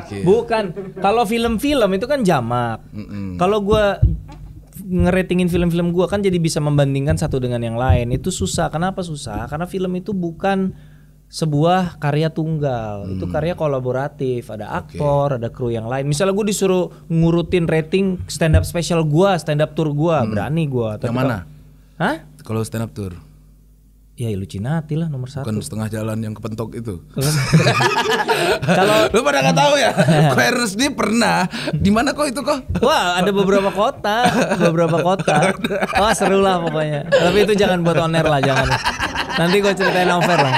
okay. Bukan kalau film-film itu kan jamak mm -mm. Kalau gua ngeratingin film-film gua kan jadi bisa membandingkan satu dengan yang lain itu susah. Kenapa susah? Karena film itu bukan sebuah karya tunggal, hmm. itu karya kolaboratif, ada aktor, okay. ada kru yang lain. Misalnya gue disuruh ngurutin rating stand up special gue, stand up tour gue, hmm. berani gue. Yang mana? Hah? Kalau stand up tour? Ya Lucinati lah nomor satu. Bukan setengah jalan yang kepentok itu. Kalau lu pada nggak tahu ya, Ernest ini pernah di mana kok itu kok? Wah ada beberapa kota, beberapa kota. Wah oh, seru lah pokoknya. Tapi itu jangan buat on air lah, jangan. Nanti gue ceritain on air lah.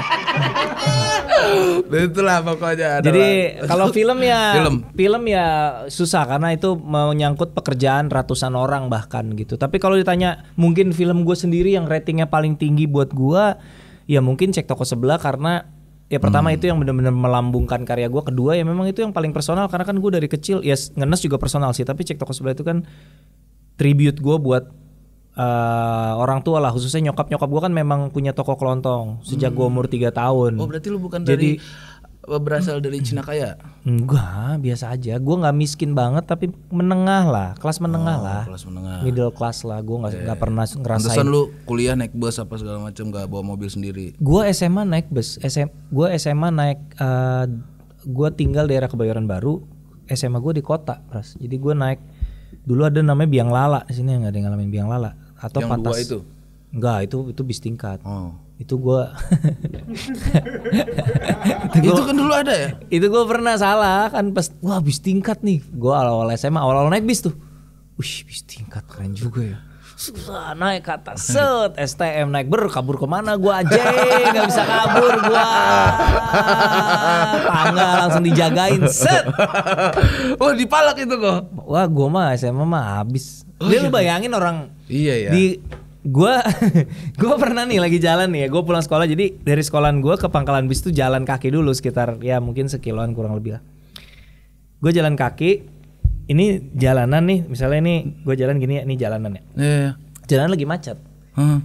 Itulah pokoknya. Jadi kalau film ya film. film ya susah karena itu menyangkut pekerjaan ratusan orang bahkan gitu. Tapi kalau ditanya mungkin film gue sendiri yang ratingnya paling tinggi buat gue ya mungkin Cek Toko Sebelah karena ya pertama hmm. itu yang benar-benar melambungkan karya gue. Kedua ya memang itu yang paling personal karena kan gue dari kecil ya Ngenes juga personal sih. Tapi Cek Toko Sebelah itu kan tribute gue buat Uh, orang tua lah khususnya nyokap-nyokap gue kan memang punya toko kelontong sejak hmm. gue umur tiga tahun. Oh berarti lu bukan jadi, dari berasal dari Cina kaya? Enggak, biasa aja. Gue nggak miskin banget tapi menengah lah, kelas menengah oh, lah, kelas menengah. Middle class lah. Gue nggak nggak pernah ngerasain. Pantesan lu kuliah naik bus apa segala macam nggak bawa mobil sendiri? Gue S M A naik bus, SM, gue S M A naik, uh, gue tinggal daerah Kebayoran Baru, S M A gue di kota, Pras. Jadi gue naik. Dulu ada namanya biang lala di sini nggak ada yang ngalamin biang lala. Atau yang pantas dua itu? Enggak, itu itu bis tingkat. Oh. Itu gua itu, gua itu kan dulu ada ya? Itu gua pernah salah kan pas wah bis tingkat nih. Gua awal-awal S M A awal-awal naik bis tuh. Wih, bis tingkat keren juga ya. Susah naik ke atas. Set S T M naik ber kabur kemana gua aja nggak bisa kabur gua. Tangga langsung dijagain set. Wah dipalak itu kok. Wah gua mah S M A mah habis. Oh, dia iya. Lu bayangin orang iya, iya. Di gua gua pernah nih lagi jalan nih ya. Gua pulang sekolah jadi dari sekolahan gua ke pangkalan bis tuh jalan kaki dulu sekitar ya mungkin sekiloan kurang lebih lah. Gua jalan kaki. Ini jalanan nih, misalnya ini gue jalan gini ya, ini jalanan ya. Yeah. Jalan lagi macet. Huh?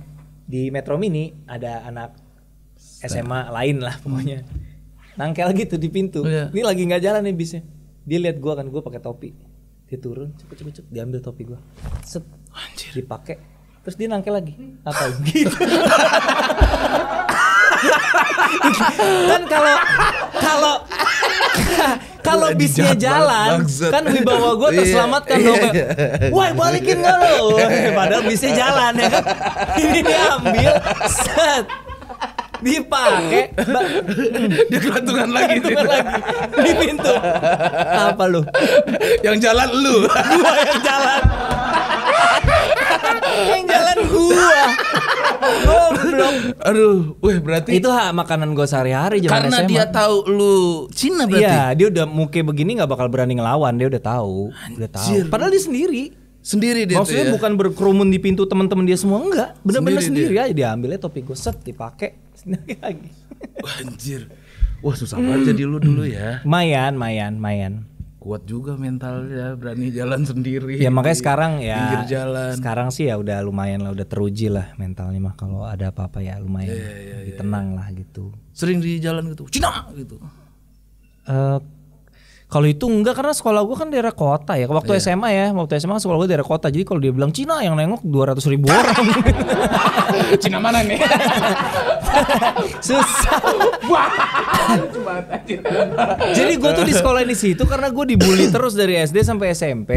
Di Metro Mini ada anak S M A lain lah pokoknya. Nangkel gitu di pintu. Oh, yeah. Ini lagi nggak jalan nih bisnya. Dia lihat gue kan, gue pakai topi. Dia turun, cepet-cepet, diambil topi gue. Set, anjir. Dipakai. Terus dia nangkel lagi. Apa gitu? Kan kalau kalau kalau bisnya jalan banget, kan wibawa gue terselamatkan dong. Iya, iya, iya. Wah balikin gak lo? Padahal bisnya jalan ya kan. Ini diambil set dipakai dia kelantungan lagi di lagi di pintu. Apa lu? Yang jalan lu. Gua yang jalan. Yang jalan gua. Goblok. Aduh, weh berarti itu hak makanan gua sehari-hari zaman karena S M A. Dia tahu lu Cina berarti. Iya, dia udah muke begini nggak bakal berani ngelawan, dia udah tahu. Udah tahu. Padahal dia sendiri. Sendiri dia. Maksudnya ya? Bukan berkerumun di pintu teman-teman dia semua, enggak. Bener-bener sendiri, sendiri aja diambilnya topi gue set dipakai sendiri lagi. Anjir. Wah susah banget hmm. jadi lu dulu ya. Mayan, mayan, mayan. Kuat juga mentalnya, berani jalan sendiri. Ya makanya sekarang ya pinggir jalan. Sekarang sih ya udah lumayan lah, udah teruji lah mentalnya mah, kalau ada apa-apa ya lumayan yeah, yeah, yeah, tenang yeah. lah gitu. Sering di jalan gitu, Cina gitu. Uh, Kalau itu enggak, karena sekolah gue kan daerah kota ya. Waktu yeah. S M A ya, waktu S M A sekolah gue daerah kota. Jadi kalau dia bilang Cina, yang nengok dua ratus ribu orang. Cina mana nih? Susah. Jadi gue tuh di sekolah di situ karena gue dibully terus dari S D sampai S M P.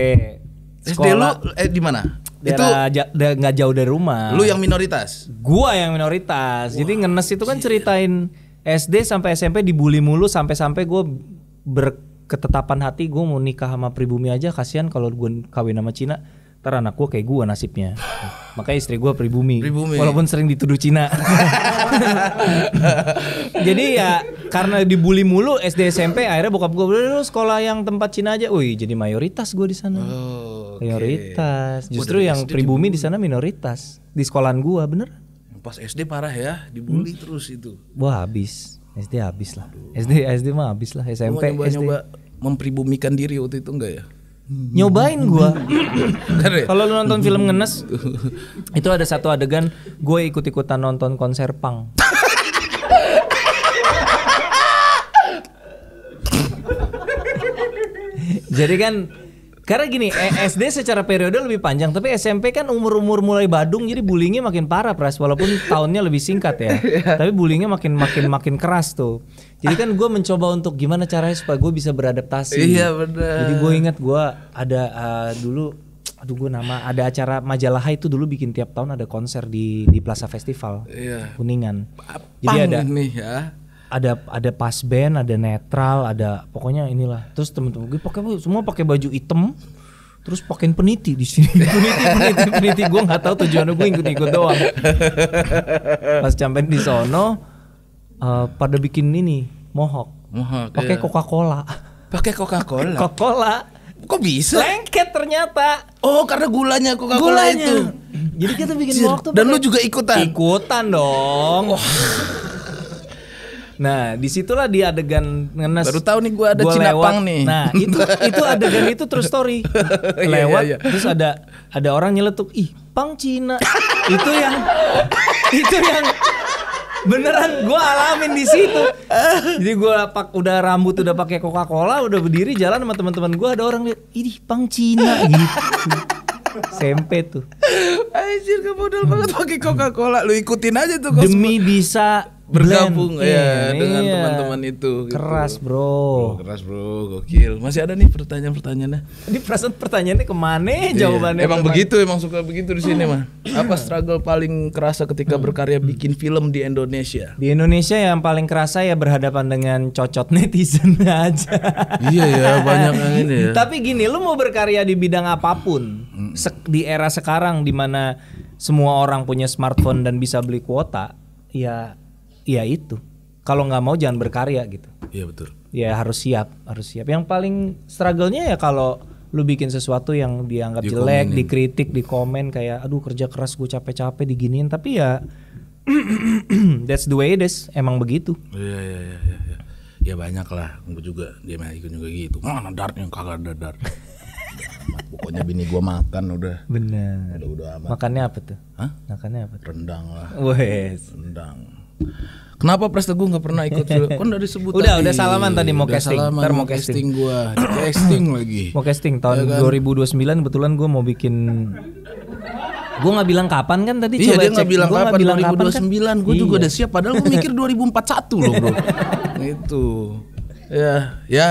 Sekolah. S D lu eh, di mana? Daerah itu ja, nggak jauh dari rumah. Lu yang minoritas? Gue yang minoritas. Wow. Jadi Ngenes itu kan ceritain S D sampai S M P dibully mulu sampai-sampai gue ber ketetapan hati gue mau nikah sama pribumi aja, kasihan kalau gue kawin sama Cina ntar anak gue kayak gue nasibnya. Makanya istri gue pribumi, pribumi walaupun sering dituduh Cina. Jadi ya karena dibully mulu S D S M P, akhirnya bokap gue bilang sekolah yang tempat Cina aja. Wih jadi mayoritas gue di sana. Oh, okay. Mayoritas justru yang pribumi di sana minoritas di sekolahan gue. Bener pas S D parah ya dibully hmm. terus itu. Wah habis S D habis lah. S D S D mah habis lah. S M P nyoba, S D nyoba mempribumikan diri waktu itu enggak ya? Nyobain gua. Kalau lu nonton film Ngenes itu ada satu adegan gue ikut-ikutan nonton konser punk. Jadi kan karena gini, S D secara periode lebih panjang, tapi S M P kan umur-umur mulai badung, jadi bullyingnya makin parah, Pras. Walaupun tahunnya lebih singkat ya, tapi bullyingnya makin makin makin keras tuh. Jadi kan gue mencoba untuk gimana caranya supaya gue bisa beradaptasi. Iya benar. Jadi gue ingat gue ada uh, dulu, aduh gue nama ada acara majalah itu dulu bikin tiap tahun ada konser di di Plaza Festival iya. Kuningan. Jadi Pang ada. Nih ya. Ada ada pas band, ada netral, ada pokoknya inilah. Terus temen-temen gue pakai semua pakai baju hitam, terus pakein peniti di sini. Peniti, peniti, peniti. Gue nggak tahu tujuannya, gue ikut-ikut doang. Pas sampai di sono, uh, pada bikin ini mohok, mohok pakai iya. Coca-Cola, pakai Coca-Cola, Coca-Cola. Kok bisa? Lengket ternyata. Oh karena gulanya Coca-Cola itu. Jadi kita bikin mohok tuh. Dan lu juga ikutan? Ikutan dong. Oh. Nah, disitulah di adegan Ngenes. Baru tahu nih gue ada gua Cina lewat. Pang nih. Nah, itu itu adegan itu true story. Lewat, iya, iya, iya. Terus ada ada orang nyeletuk, ih, pang Cina. Itu yang itu yang beneran gue alamin di situ. Jadi gue udah rambut udah pakai Coca-Cola, udah berdiri jalan sama teman-teman gue, ada orang lihat, ih, pang Cina gitu. S M P tuh. Anjir ke modal banget pakai Coca-Cola. Lu ikutin aja tuh kosmo. Demi bisa bergabung blend. Ya iya. Dengan teman-teman itu. Keras gitu. Bro. Bro. Keras bro, gokil. Masih ada nih pertanyaan-pertanyaannya. Ini perasaan pertanyaannya kemana jawabannya? Iya. Emang pertanyaan. Begitu, emang suka begitu di sini mah. Apa struggle paling kerasa ketika berkarya bikin film di Indonesia? Di Indonesia yang paling kerasa ya berhadapan dengan cocot netizen aja. Iya ya, banyak yang ini ya. Tapi gini, lu mau berkarya di bidang apapun. Di era sekarang dimana semua orang punya smartphone dan bisa beli kuota, ya, ya itu. Kalau nggak mau jangan berkarya gitu. Iya betul. Ya harus siap, harus siap. Yang paling struggle-nya ya kalau lu bikin sesuatu yang dianggap di jelek, komenin. Dikritik, dikomen kayak, aduh kerja keras gue capek-capek diginiin, tapi ya that's the way it is, emang begitu. Iya iya iya. Ya, ya. Ya banyak lah, gue juga dia ikut juga gitu. Mana dartnya kagak ada dart. Pokoknya bini gua makan udah. Bener. Udah udah amat. Makannya apa tuh? Hah? Makannya apa tuh? Rendang lah. Wes. Rendang. Kenapa Praz Teguh nggak pernah ikut? Kan udah disebut. Udah tadi. Udah salaman tadi mau udah casting. Salaman, ntar mau casting gua. Casting lagi. Mau casting tahun ya kan? dua ribu dua puluh sembilan kebetulan gua mau bikin Gue gak bilang kapan kan tadi. Iya, coba dia cek. Gak bilang gua kapan, bilang dua ribu dua puluh sembilan kan? Gue juga iya. udah siap. Padahal gue mikir dua ribu empat puluh satu loh bro. Itu ya, ya,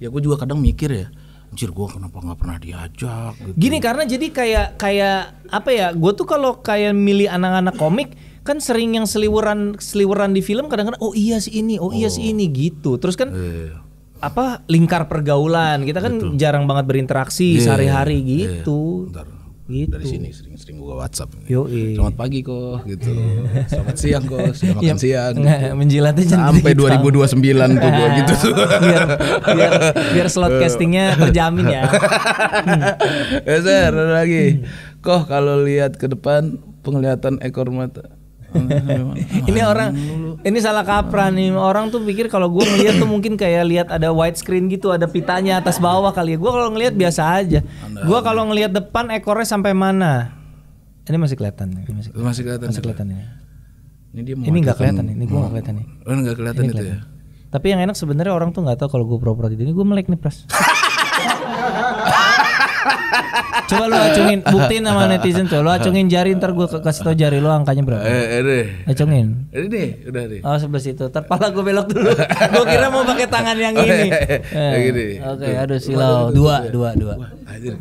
ya gue juga kadang mikir ya, anjir gue kenapa gak pernah diajak gitu. Gini, karena jadi kayak, kayak apa ya, gue tuh kalau kayak milih anak-anak komik kan sering yang seliweran seliweran di film kadang-kadang oh iya si ini, oh iya oh. si ini gitu. Terus kan eh. apa lingkar pergaulan kita kan betul. Jarang banget berinteraksi yeah. sehari-hari gitu. Yeah. Bentar, gitu. Dari sini sering-sering gua WhatsApp. Yoi. Selamat pagi kok gitu. Selamat siang kok. Selamat makan siang. Gitu. Menjilatnya sampai dua ribu dua puluh sembilan tuh gua gitu. biar, biar biar slot castingnya terjamin ya. Ya ser, ada lagi. Kok kalau lihat ke depan penglihatan ekor mata ini orang ini salah kaprah nih. Orang tuh pikir kalau gue ngeliat tuh mungkin kayak lihat ada widescreen gitu, ada pitanya atas bawah kali ya. Gue kalau ngelihat biasa aja. Gue kalau ngelihat depan ekornya sampai mana? Ini masih kelihatan. Masih kelihatan. Masih kelihatan, masih kelihatan ya. Ini dia ini nggak kelihatan nih. Ini gue nggak kelihatan nih. Lo nggak kelihatan itu ya. Tapi yang enak sebenarnya orang tuh nggak tahu kalau gue pura-pura gitu. Ini gue melek nih Pras. Coba lu acungin, buktiin sama netizen coba. Lu acungin jari, ntar gue kasih tau jari lu angkanya berapa. Eh, eh, acungin. Ini deh, udah deh. Oh sebelah situ. Terpala gue belok dulu. Gue kira mau pakai tangan yang ini. Oke, aduh silau. Dua, dua, dua.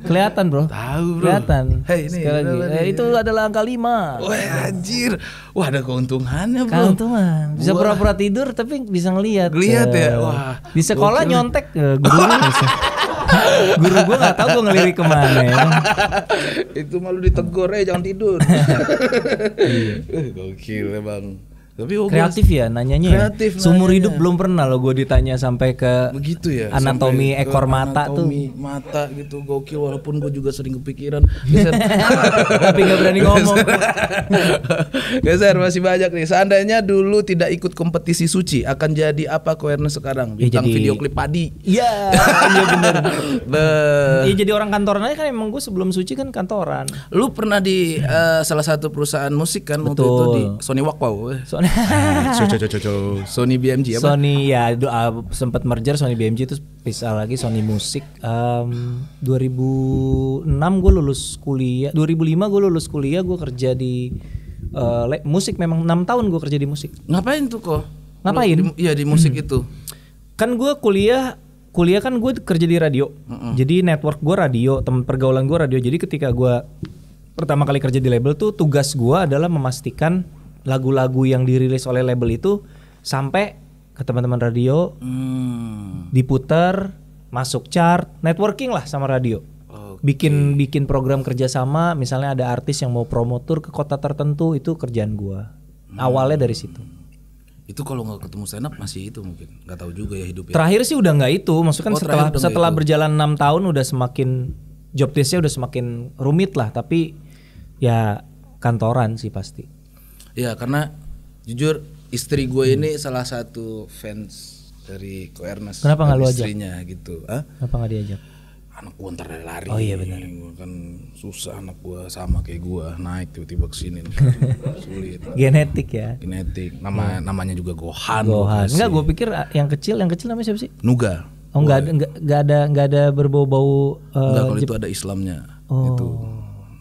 Kelihatan bro. Tahu bro. Kelihatan. Hei ini. Itu adalah angka lima. Wah anjir. Wah ada keuntungannya bro. Keuntungan. Bisa pura-pura tidur tapi bisa ngelihat. Ngelihat ya. Wah. Di sekolah nyontek gurunya bisa. Guru gue gak tau gue ngelirik kemana ya. Itu malu ditegur ya, jangan tidur. Gokil bang. Tapi kreatif ya nanyanya. Kreatif ya. Seumur nanyanya. Hidup belum pernah loh gue ditanya sampai ke begitu ya, anatomi ekor mata, anatomi tuh mata gitu. Gokil, walaupun gue juga sering kepikiran. Tapi gak berani ngomong. Geser, masih banyak nih. Seandainya dulu tidak ikut kompetisi suci, akan jadi apa Ko Ernest sekarang? Bintang ya, jadi... video klip padi. Iya. Iya bener. Iya jadi orang kantoran aja kan. Emang gue sebelum suci kan kantoran. Lu pernah di uh, salah satu perusahaan musik kan. Betul. Waktu itu di Sony Wakpao. Sony Sony B M G apa? Sony ya uh, sempat merger Sony B M G itu pisah lagi Sony Musik. um, dua ribu enam gue lulus kuliah, dua ribu lima gue lulus kuliah, gue kerja di uh, musik memang enam tahun gue kerja di musik. Ngapain tuh kok? Ngapain? Iya di, di musik hmm. itu. Kan gue kuliah kuliah kan gue kerja di radio. Mm-mm. Jadi network gue radio, teman pergaulan gue radio. Jadi ketika gue pertama kali kerja di label tuh tugas gue adalah memastikan lagu-lagu yang dirilis oleh label itu sampai ke teman-teman radio, hmm. diputer, masuk chart, networking lah sama radio. Okay. Bikin bikin program kerjasama, misalnya ada artis yang mau promotur ke kota tertentu, itu kerjaan gua. Hmm. Awalnya dari situ. Itu kalau nggak ketemu stand up masih itu mungkin, nggak tahu juga ya hidupnya. Terakhir sih udah nggak itu, maksudnya oh, setelah setelah berjalan enam tahun udah semakin job desk-nya udah semakin rumit lah, tapi ya kantoran sih pasti. Ya karena jujur istri gue ini salah satu fans dari Ko Ernest. Kenapa nggak lu ajak? Istrinya gitu. Hah? Kenapa nggak diajak? Anak gue ntar dari lari. Oh iya benar. Gue kan susah, anak gue sama kayak gue naik tiba-tiba kesini. Sulit. Genetik ya. Genetik. Nama hmm. namanya juga Gohan. Gohan. Enggak, gue pikir yang kecil yang kecil namanya siapa sih? Nuga. Oh nggak ada nggak ada nggak ada berbau-bau. Uh, enggak, kalau Jep... itu ada Islamnya. Oh. Itu.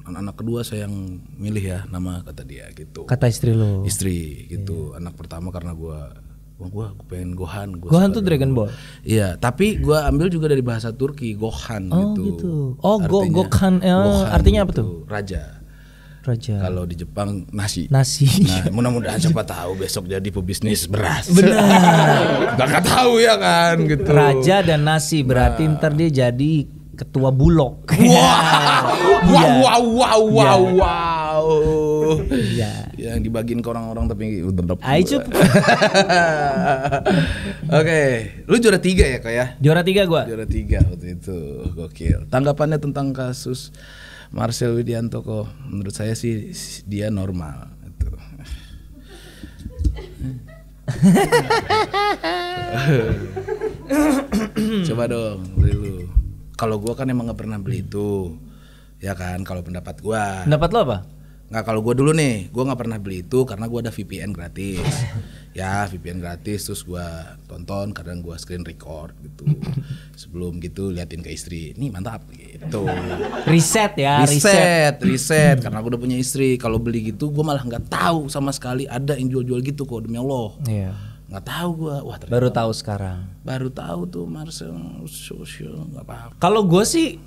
Anak kedua saya yang milih ya nama, kata dia gitu. Kata istri lo. Istri gitu. Yeah. Anak pertama karena gua gua, gua pengen Gohan. Gua Gohan tuh Dragon Ball. Iya, tapi gua ambil juga dari bahasa Turki, Gohan oh, gitu. gitu. Oh, artinya, Gohan. Eh, Gohan. Artinya apa tuh? Raja. Raja. Kalau di Jepang nasi. Nasi. Nah, mudah-mudahan siapa tahu besok jadi pebisnis beras. Benar. Gak tahu ya kan gitu. Raja dan nasi berarti nah. ntar dia jadi ketua bulog. Wow. Wow, wow, wow, wow, wow. Ya. Yang dibagiin ke orang-orang tapi tetap. Oke, lu juara tiga ya kok ya? Juara tiga gua. Juara tiga waktu itu, gokil. Tanggapannya tentang kasus Marcel Widianto kok? Menurut saya sih dia normal. Itu. Coba dong, lu. Kalau gua kan emang gak pernah beli itu. Ya kan, kalau pendapat gua. Pendapat lo apa? nggak, kalau gue dulu nih, gue nggak pernah beli itu karena gue ada V P N gratis. Ya V P N gratis, terus gue tonton, kadang gue screen record gitu. Sebelum gitu liatin ke istri, nih mantap gitu. Riset ya, riset, riset, riset. Karena gue udah punya istri, kalau beli gitu gue malah nggak tahu sama sekali ada yang jual-jual gitu kok, demi Allah. Iya. Nggak tahu gue, wah ternyata. Baru tahu sekarang. Baru tahu tuh Marcel, sosial nggak paham. Kalau gue sih,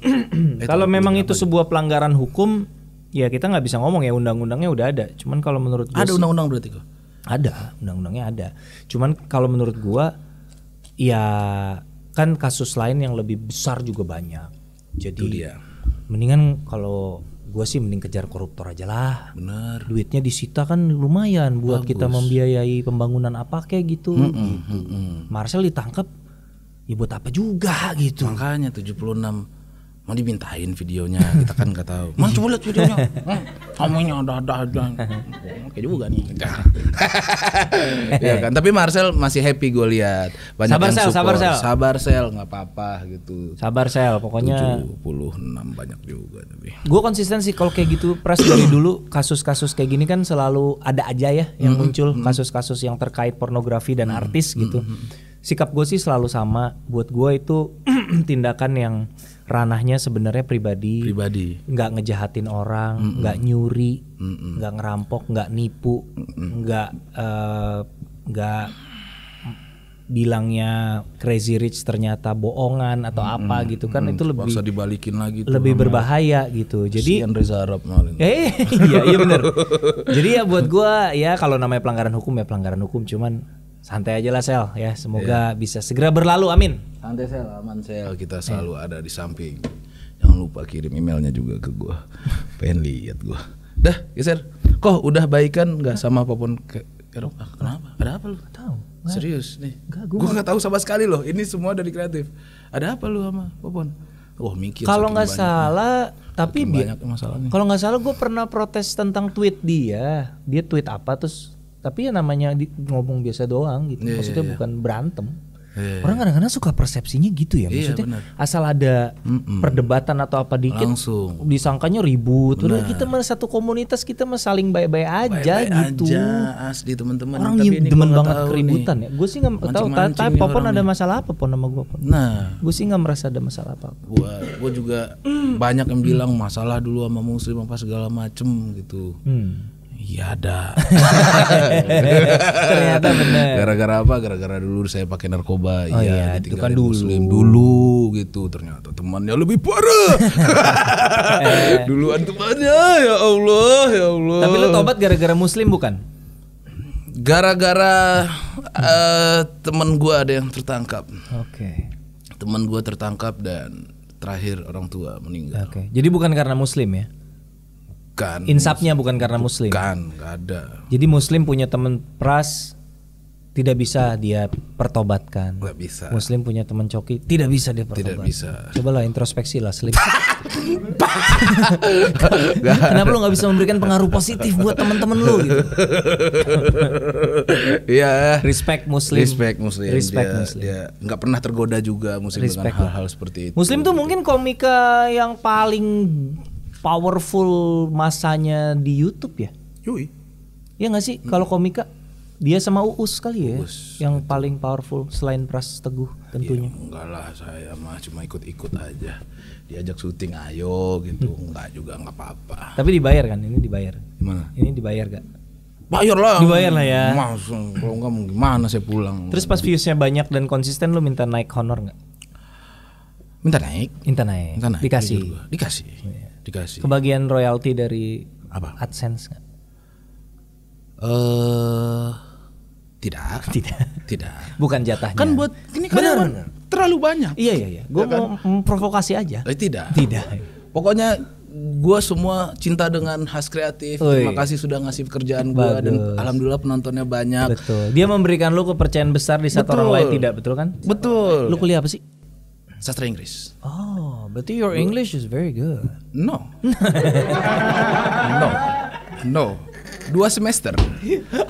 kalau memang itu sebuah pelanggaran hukum, ya kita nggak bisa ngomong ya, undang-undangnya udah ada. Cuman kalau menurut gua ada undang-undang berarti kok? Ada, undang-undangnya ada. Cuman kalau menurut gua, ya kan kasus lain yang lebih besar juga banyak. Jadi dia. Mendingan kalau gua sih mending kejar koruptor aja lah. Bener. Duitnya disita kan lumayan buat bagus. Kita membiayai pembangunan apa kayak gitu. Mm -mm, gitu. Mm -mm. Marcel ditangkap, ya buat apa juga gitu. Makanya tujuh puluh enam. Mau dimintain videonya, kita kan nggak tahu. Mas coba lihat videonya, kamunya ada-ada aja. Oke juga nih. Ya kan, tapi Marcel masih happy gue lihat. Banyak sabar yang support. Sel, sabar sel, sabar sel, nggak apa-apa gitu. Sabar sel, pokoknya. tujuh puluh enam banyak juga tapi. Gue konsisten sih kalau kayak gitu. Pras dari dulu kasus-kasus kayak gini kan selalu ada aja ya yang mm-hmm. muncul kasus-kasus yang terkait pornografi dan mm-hmm. artis gitu. Mm-hmm. Sikap gue sih selalu sama. Buat gue itu tindakan yang ranahnya sebenarnya pribadi, pribadi, nggak ngejahatin orang, mm-mm. nggak nyuri, mm-mm. nggak ngerampok, nggak nipu, mm-mm. nggak uh, nggak bilangnya crazy rich ternyata bohongan atau mm-mm. apa gitu kan, mm-mm. itu lebih bisa dibalikin lagi, lebih namanya berbahaya gitu. Jadi Sian Reza Arab maling. Eh, iya iya benar. Jadi ya buat gua ya kalau namanya pelanggaran hukum ya pelanggaran hukum, cuman santai aja lah Sel ya, semoga yeah. bisa segera berlalu, amin. Santai Sel, aman Sel, kita selalu yeah. ada di samping. Jangan lupa kirim emailnya juga ke gua. Pengen lihat gua. Dah, geser. Kok udah baikan nggak sama Popon ke Eropa? Kenapa? Ada apa lu? Gak tahu. Serius nih. Gak, gua nggak tahu sama sekali loh. Ini semua dari kreatif. Ada apa lu sama Popon? Wah, mikir. Kalau nggak salah, nih. Tapi banyak masalahnya. Kalau nggak salah, gua pernah protes tentang tweet dia. Dia tweet apa terus? Tapi ya namanya di, ngomong biasa doang gitu, yeah, maksudnya yeah, bukan yeah. berantem. Yeah. Orang kadang-kadang suka persepsinya gitu ya, maksudnya yeah, asal ada mm-mm. perdebatan atau apa dikit, langsung disangkanya ribut. Udah kita mah satu komunitas, kita mah saling baik-baik aja bye -bye gitu. Aja, asli teman-teman. Orang yang demen banget keributan nih. Ya. Gue sih nggak tahu. Tapi Popon ada masalah apa Popon sama gue? Nah, gue sih nggak merasa ada masalah apa. Gue, gue juga banyak yang bilang masalah dulu sama Muslim apa segala macem gitu. Hmm. Iya ada. Ternyata benar. Gara-gara apa? Gara-gara dulu saya pakai narkoba. Oh ya, iya, itu kan dulu. Muslim dulu gitu. Ternyata temannya lebih parah. Dulu temannya, ya Allah, ya Allah. Tapi lu tobat gara-gara Muslim bukan? Gara-gara uh, teman gua ada yang tertangkap. Oke. Okay. Teman gua tertangkap dan terakhir orang tua meninggal. Oke. Okay. Jadi bukan karena Muslim ya? Bukan, insapnya bukan karena Muslim. Bukan, nggak ada. Jadi Muslim punya teman Pras tidak bisa dia pertobatkan. Nggak bisa. Muslim punya teman Coki tidak bisa dia pertobatkan. Tidak bisa. Cobalah introspeksi lah, Slim. Kenapa lu nggak bisa memberikan pengaruh positif buat teman-teman lu? Gitu? Ya. Respect Muslim. Respect Muslim. Respect dia, Muslim. Dia nggak pernah tergoda juga Muslim respect dengan hal-hal seperti itu. Muslim tuh mungkin komika yang paling powerful masanya di YouTube ya. Yui. Ya nggak sih, kalau komika dia sama Uus kali ya, Uus. Yang paling powerful selain Praz Teguh tentunya. Ya, enggak lah, saya mah cuma ikut-ikut aja. Diajak syuting ayo gitu, enggak juga enggak apa-apa. Tapi dibayar kan? Ini dibayar. Gimana? Ini dibayar gak? Bayar lah. Dibayar lah ya. Langsung, kalau enggak mau gimana saya pulang. Terus pas viewsnya banyak dan konsisten lu minta naik honor nggak? Minta naik, minta naik. Minta naik. Dikasih. Jujur, dikasih. Ya. Dikasih. Kebagian royalti dari apa? AdSense nggak? Uh, tidak, tidak, tidak. Bukan jatahnya. Kan buat ini kan terlalu banyak. Iya iya iya. Gue ya mau kan provokasi aja. Eh, tidak, tidak. Pokoknya gue semua cinta dengan khas kreatif. Ui. Terima kasih sudah ngasih pekerjaan gue dan alhamdulillah penontonnya banyak. Betul. Dia memberikan lu kepercayaan besar di satu orang lain tidak, betul kan? Betul. Lu kuliah apa sih? Sastra Inggris. Oh, berarti your English is very good. No. No. No. Dua semester.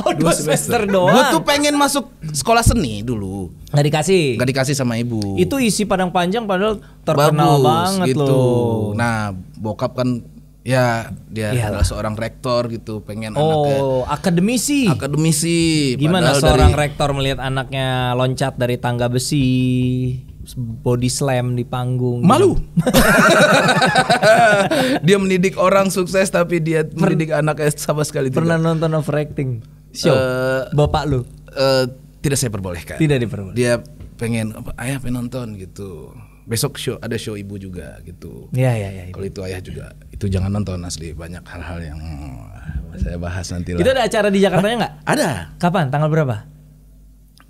Oh, dua, dua semester, semester doang. Gue tuh pengen masuk sekolah seni dulu. Gak dikasih. Gak dikasih sama ibu. Itu isi Padang Panjang padahal terkenal bagus, banget gitu. Loh. Nah, bokap kan Ya, dia adalah seorang rektor gitu, pengen oh, anaknya. Oh, akademisi. Akademisi. Gimana seorang dari... rektor melihat anaknya loncat dari tangga besi, body slam di panggung? Malu. Dia mendidik orang sukses tapi dia mendidik per anaknya sama sekali tidak. Pernah nonton overacting show? Uh, Bapak lu? Uh, tidak saya perbolehkan. Tidak diperbolehkan. Dia pengen apa? Ayah pengen nonton gitu. Besok show ada show ibu juga gitu. Iya iya iya. Kalau itu ayah juga itu jangan nonton asli, banyak hal-hal yang hmm, saya bahas nanti lah. Itu ada acara di Jakarta nggak? Ada. Kapan? Tanggal berapa?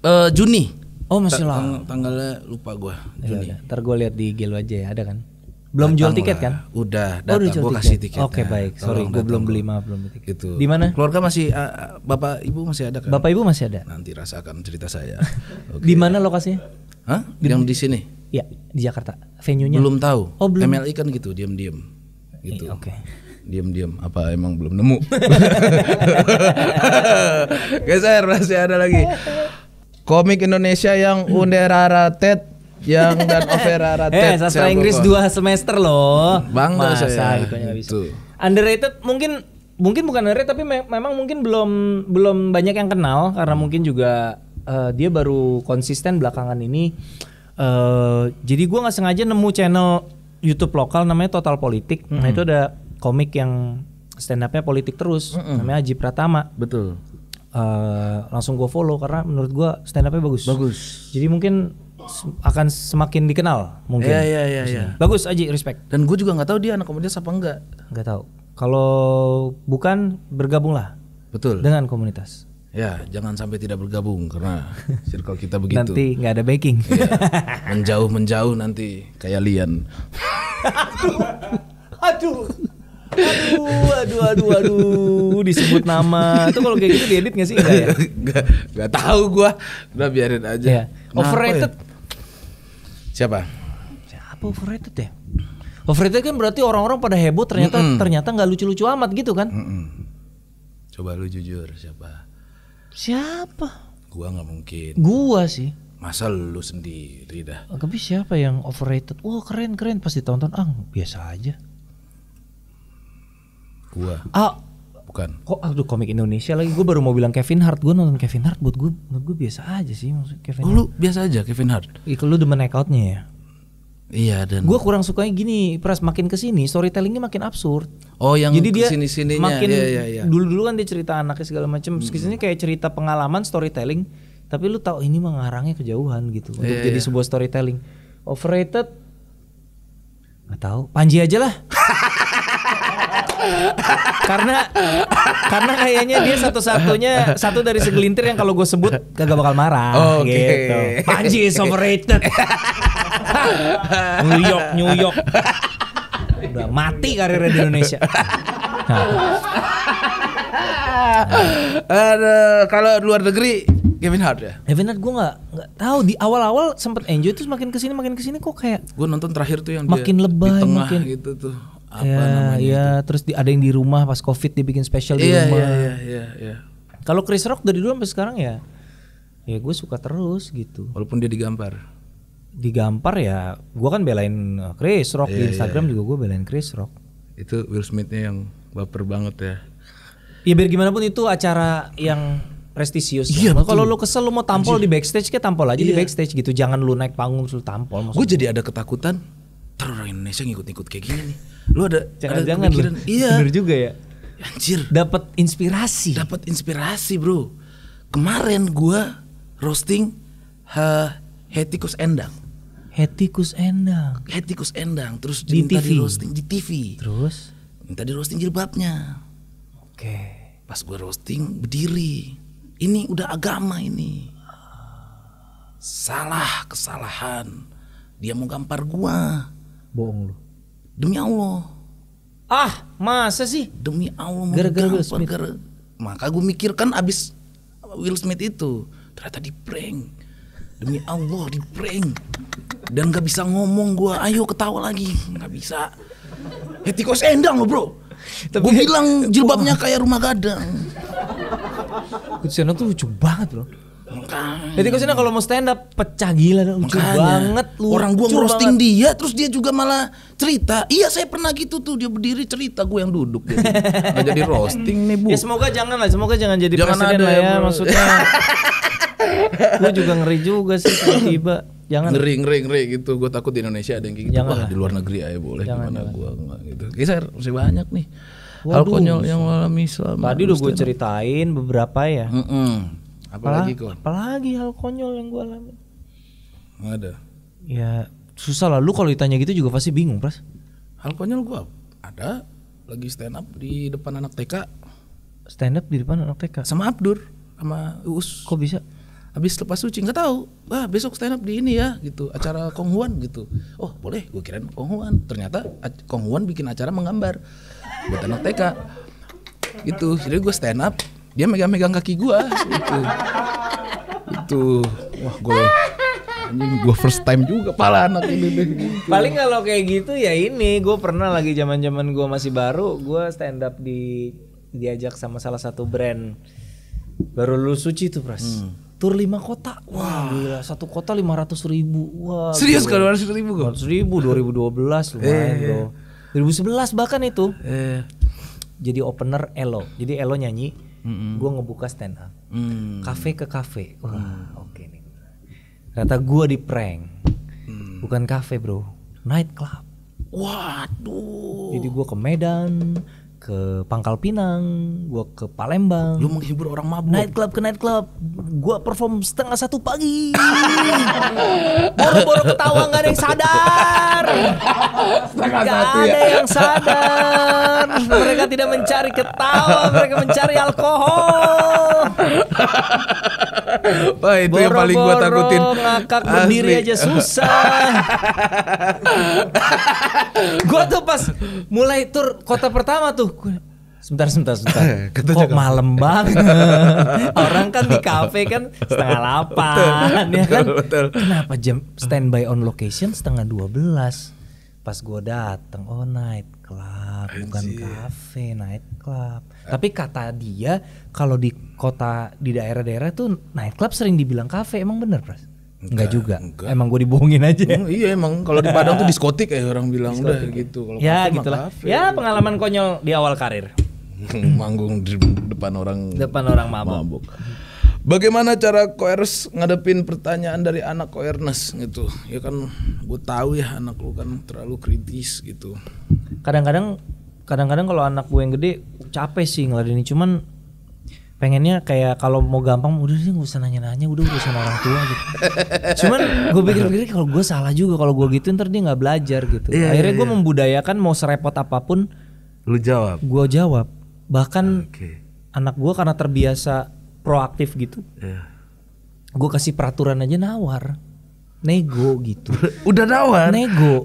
Uh, Juni. Oh masih lama. Tang tanggalnya lupa gua. Juni. Ya, ntar gua lihat di Gelo aja ya, ada kan? Belum datang jual tiket lah. Kan? Udah. Datang. Oh, udah jual gua tiket. Kasih tiket. Oke okay, baik. Sorry, gua belum beli maaf belum tiket. Gitu. Di mana? Keluarga masih uh, bapak ibu masih ada kan? Bapak ibu masih ada. Nanti rasakan cerita saya. Okay. Di mana lokasinya? Hah? Yang di sini. Ya di Jakarta, venue-nya belum tahu. Oh, belum. M L I kan gitu, diam-diam, gitu. Eh, Oke. Okay. Diam-diam. Apa emang belum nemu? Geser, masih ada lagi. Komik Indonesia yang underrated, yang dan overrated. Eh, sastra Inggris dua semester loh. Bangga saya. Gitu. Underrated mungkin, mungkin bukan underrated tapi me memang mungkin belum belum banyak yang kenal karena hmm. mungkin juga uh, dia baru konsisten belakangan ini. Uh, jadi gue nggak sengaja nemu channel YouTube lokal namanya Total Politik. Mm-hmm. Nah itu ada komik yang stand upnya politik terus, mm-hmm. namanya Aji Pratama. Betul. Uh, langsung gue follow karena menurut gue stand upnya bagus. Bagus. Jadi mungkin akan semakin dikenal mungkin. Iya iya iya. Ya. Bagus Aji, respect. Dan gue juga nggak tahu dia anak komunitas apa enggak. Nggak tahu. Kalau bukan bergabunglah. Betul. Dengan komunitas. Ya, jangan sampai tidak bergabung karena circle kita begitu. Nanti nggak ada backing. Ya, menjauh menjauh nanti kayak Lian. aduh, aduh, aduh, aduh, aduh, disebut nama. Itu kalau kayak gitu diedit nggak sih? Enggak ya? Gak, gak tahu gua. Udah biarin aja. Ya. Overrated. Ya? Siapa? Siapa overrated ya? Overrated kan berarti orang-orang pada heboh ternyata mm -mm. ternyata nggak lucu-lucu amat gitu kan? Mm -mm. Coba lu jujur siapa? Siapa? Gua nggak mungkin. Gua sih. Masa lu sendiri dah. Tapi siapa yang overrated? Wah keren keren pasti tonton. Ah biasa aja. Gua. Ah bukan. Kok aduh komik Indonesia lagi. Gua baru mau bilang Kevin Hart. Gua nonton Kevin Hart buat gua. Menurut gua biasa aja sih maksud Kevin. Oh, Hart. Lu biasa aja Kevin Hart. Iku lu demen knockout-nya ya. Iya dan gue kurang sukanya gini, Pras makin kesini storytellingnya makin absurd. Oh yang jadi dia makin ya, ya, ya. dulu dulu kan dia cerita anaknya segala macam, hmm. kesini kayak cerita pengalaman storytelling, tapi lu tahu ini mengarangnya kejauhan gitu untuk ya, jadi ya. sebuah storytelling. Overrated, nggak tahu. Panji aja lah. karena karena kayaknya dia satu-satunya satu dari segelintir yang kalau gue sebut kagak bakal marah. Okay. Gitu. Panji is overrated. New York, New York. Udah mati karirnya di Indonesia. Nah. Kalau luar negeri Kevin Hart ya. Kevin Hart gue nggak nggak tahu di awal-awal sempet enjoy terus makin kesini makin kesini kok kayak. Gue nonton terakhir tuh yang makin dia lebay, di tengah makin gitu tuh. Apa ya, namanya? Ya itu? Terus di, ada yang di rumah pas Covid dia bikin special di iya, rumah. Iya iya iya. iya. Kalau Chris Rock dari dulu sampai sekarang ya, ya gue suka terus gitu. Walaupun dia digampar. Digampar ya, gue kan belain Chris Rock yeah, di Instagram yeah. juga gue belain Chris Rock. Itu Will Smithnya yang baper banget ya. Ya biar gimana pun itu acara yang prestisius. Iya, kalau lu kesel lu mau tampol Anjir. di backstage kayak tampol aja yeah. di backstage gitu, jangan lu naik panggung lu tampol. Gue jadi ada ketakutan, ntar orang Indonesia ngikut-ngikut kayak gini nih. Lu ada jangan-jangan jangan iya. Bener juga ya. Anjir. Dapat inspirasi. Dapat inspirasi bro. Kemarin gue roasting uh, Hetikus Endang. Hetikus Endang. Hetikus Endang terus di minta T V. Di roasting di T V. Terus minta di roasting jilbabnya. Oke. Okay. Pas gue roasting berdiri. Ini udah agama ini. Salah kesalahan. Dia mau gampar gua. Bohong lu. Demi Allah. Ah, masa sih? Demi Allah mau gampar gara-gara. Maka gue mikir kan abis Will Smith itu ternyata di prank. Demi Allah di prank. Dan gak bisa ngomong gue, ayo ketawa lagi, gak bisa. Hetikus Endang loh bro. Gue bilang jilbabnya kayak rumah gadang. Hetikus Endang tuh lucu banget bro. Jadi kesana kalau mau stand up pecah gila, lucu banget. Orang gua ngerosting dia, terus dia juga malah cerita. Iya saya pernah gitu tuh, dia berdiri cerita, gue yang duduk. Jadi nggak jadi roasting nih bu. Ya semoga jangan lah, semoga jangan jadi presiden lah ya maksudnya. Gue juga ngeri juga sih tiba-tiba. Jangan ngeri ngeri ngeri gitu. Gue takut di Indonesia ada yang kayak gitu. Jangan. Wah di luar negeri aja boleh. Jangan, gimana gue gitu. Kisah masih banyak nih. Waduh, hal konyol yang malam Islam. Tadi udah gue ceritain beberapa ya. Mm-mm. Apalagi kok? Apalagi hal konyol yang gue alami. Ada. Ya susah lah. Lu kalau ditanya gitu juga pasti bingung, Pras. Hal konyol gue ada. Lagi stand up di depan anak T K. Stand up di depan anak T K. Sama Abdur, sama Uus. Kok bisa? Habis lepas suci nggak tahu, wah besok stand up di ini ya gitu, acara Konghuan gitu. Oh boleh, gue kirain Konghuan, ternyata Konghuan bikin acara menggambar buat anak T K gitu. Jadi gue stand up, dia megang-megang kaki gue gitu. Itu wah gue ini gue first time juga pala anak ini deh, gitu. Paling kalau kayak gitu ya ini gue pernah lagi zaman-zaman gue masih baru, gue stand up di diajak sama salah satu brand baru lulus suci tuh Pras. Hmm. Tur lima kota, wah gila, satu kota lima ratus ribu, wah serius kalau lima ratus ribu gue? lima ratus ribu, dua ribu dua belas lumayan bro, dua ribu sebelas bahkan itu eh. Jadi opener Elo, jadi Elo nyanyi, mm-hmm. Gue ngebuka stand up, mm. Kafe ke kafe, wah mm. Oke nih, ternyata gue di prank, mm. Bukan kafe bro, night club, waduh, jadi gue ke Medan, ke Pangkal Pinang, gua ke Palembang. Lu menghibur orang mabuk. Night club ke night club, gua perform setengah satu pagi. Boro-boro ketawa nggak ada yang sadar. Setengah gak satu ada ya. Yang sadar. Mereka tidak mencari ketawa, mereka mencari alkohol. Wah itu boro-boro yang paling gua takutin. Ngakak berdiri aja susah. Gua tuh pas mulai tur kota pertama tuh. Sebentar, sebentar, sebentar. Kok malam banget. Orang kan di kafe kan setengah delapan, ya kan. Betul. Kenapa jam standby on location setengah dua belas? Pas gue dateng, oh night club, bukan kafe, night club. Tapi kata dia kalau di kota di daerah-daerah tuh night club sering dibilang kafe, emang bener Pras? Enggak, enggak juga, enggak. Emang gue dibohongin aja. Hmm, iya emang, kalau di Padang tuh diskotik ya orang bilang diskotik, udah ya. Gitu. Kalo ya gitulah. Ya pengalaman konyol di awal karir. Manggung di depan orang. Depan orang mabuk. mabuk. Bagaimana cara koers ngadepin pertanyaan dari anak koernes gitu? Ya kan, gue tahu ya anak lu kan terlalu kritis gitu. Kadang-kadang, kadang-kadang kalau anak gue yang gede capek sih ngeladenin, cuman pengennya kayak kalau mau gampang udah sih nggak usah nanya-nanya, udah urusan orang tua gitu. Cuman gue pikir-pikir kalau gue salah juga, kalau gue gitu ntar dia nggak belajar gitu. Yeah, akhirnya gue yeah. membudayakan mau serepot apapun. Lu jawab. Gue jawab. Bahkan okay. anak gue karena terbiasa proaktif gitu. Yeah. Gue kasih peraturan aja nawar, nego gitu. Udah nawar. Nego.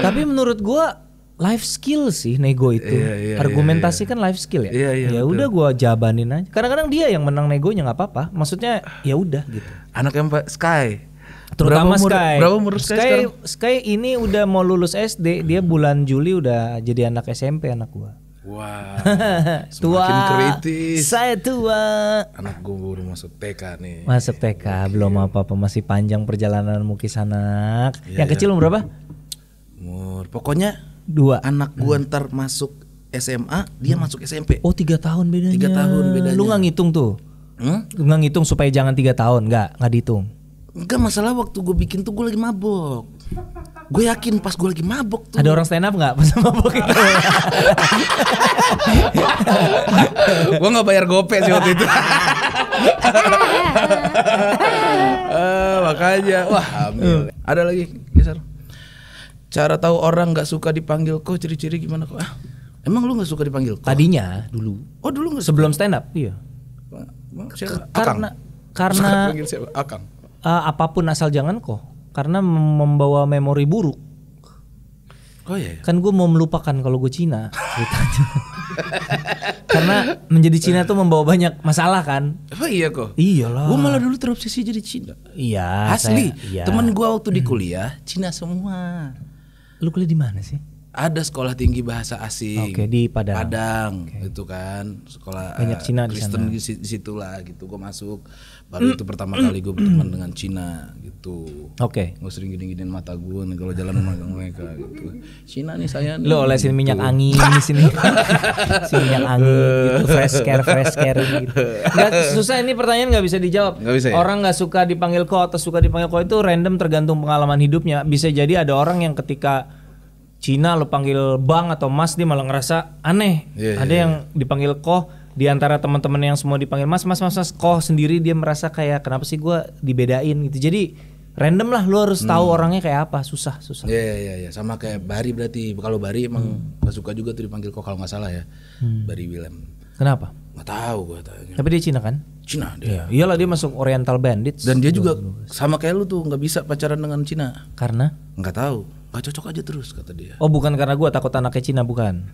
Tapi menurut gue. Life skill sih nego itu, yeah, yeah, argumentasi yeah, yeah. kan life skill ya. Yeah, yeah, ya udah gue jabanin aja. Kadang-kadang dia yang menang negonya nggak apa-apa. Maksudnya ya udah gitu. Anak yang Sky, terutama berapa Sky. Mur- berapa umur Sky? Sky, Sky ini udah mau lulus S D, dia bulan Juli udah jadi anak S M P anak gue. Wah, wow, semakin kritis. Saya tua. Anak gue baru masuk T K nih. Masuk T K, okay. Belum apa-apa, masih panjang perjalanan mukis anak. Yeah, yang yeah. kecil umur berapa? Umur pokoknya. Dua anak gua hmm. ntar masuk S M A, dia hmm. masuk S M P. Oh tiga tahun bedanya. Tiga tahun bedanya. Lu nggak ngitung tuh? Hmm? Lu nggak ngitung supaya jangan tiga tahun, nggak nggak dihitung. Enggak masalah, waktu gue bikin tuh gue lagi mabok. Gue yakin pas gue lagi mabok tuh. Ada orang stand up nggak pas mabok itu? Gue nggak bayar gope sih waktu itu. uh, makanya, wah hamil. Ada lagi geser. Cara tahu orang nggak suka dipanggil kok, ciri-ciri gimana kok? Ah, emang lu nggak suka dipanggil kok? Tadinya dulu. Oh dulu nggak suka. Sebelum stand up, iya. Siapa? Karena Akang. Karena siapa? Akang. Uh, apapun asal jangan kok, karena membawa memori buruk. Oh iya. Kan gue mau melupakan kalau gue Cina. Karena menjadi Cina tuh membawa banyak masalah kan. Oh iya kok. Iyalah. Gue malah dulu terobsesi jadi Cina. Iya. Asli. Saya, iya. Temen gue waktu di kuliah Cina semua. Lu kuliah di mana sih? Ada sekolah tinggi bahasa asing. Oke, di Padang. Padang, Oke. Itu kan sekolah banyak Cina di Kristen di situ lah gitu. Gue masuk baru itu pertama kali gue berteman dengan Cina gitu. Oke. Gue sering gini-giniin mata gue nih kalau jalan sama mereka gitu. Cina nih saya nih. Lo olesin gitu. Minyak angin di sini. Minyak angin gitu, fresh care, fresh care gitu. Enggak susah ini pertanyaan nggak bisa dijawab. Gak bisa, ya? Orang nggak suka dipanggil ko atau suka dipanggil ko itu random tergantung pengalaman hidupnya. Bisa jadi ada orang yang ketika Cina lo panggil bang atau mas dia malah ngerasa aneh. Yeah, ada yeah, yang yeah. dipanggil koh di antara teman-teman yang semua dipanggil mas, mas, mas, mas, koh sendiri dia merasa kayak kenapa sih gue dibedain gitu. Jadi random lah, lo harus hmm. tahu orangnya kayak apa, susah susah. Iya yeah, iya yeah, iya yeah. sama kayak Bari berarti. Kalau Bari emang hmm. gak suka juga tuh dipanggil koh kalau nggak salah ya. Hmm. Bari Wilhelm. Kenapa? Nggak tahu gue tanya. Tapi dia Cina kan? Cina dia. Iyalah dia masuk Oriental Bandits. Dan dia juga sama kayak lu tuh nggak bisa pacaran dengan Cina. Karena? Nggak tahu. Gak cocok aja terus kata dia. Oh bukan karena gue takut anaknya Cina bukan?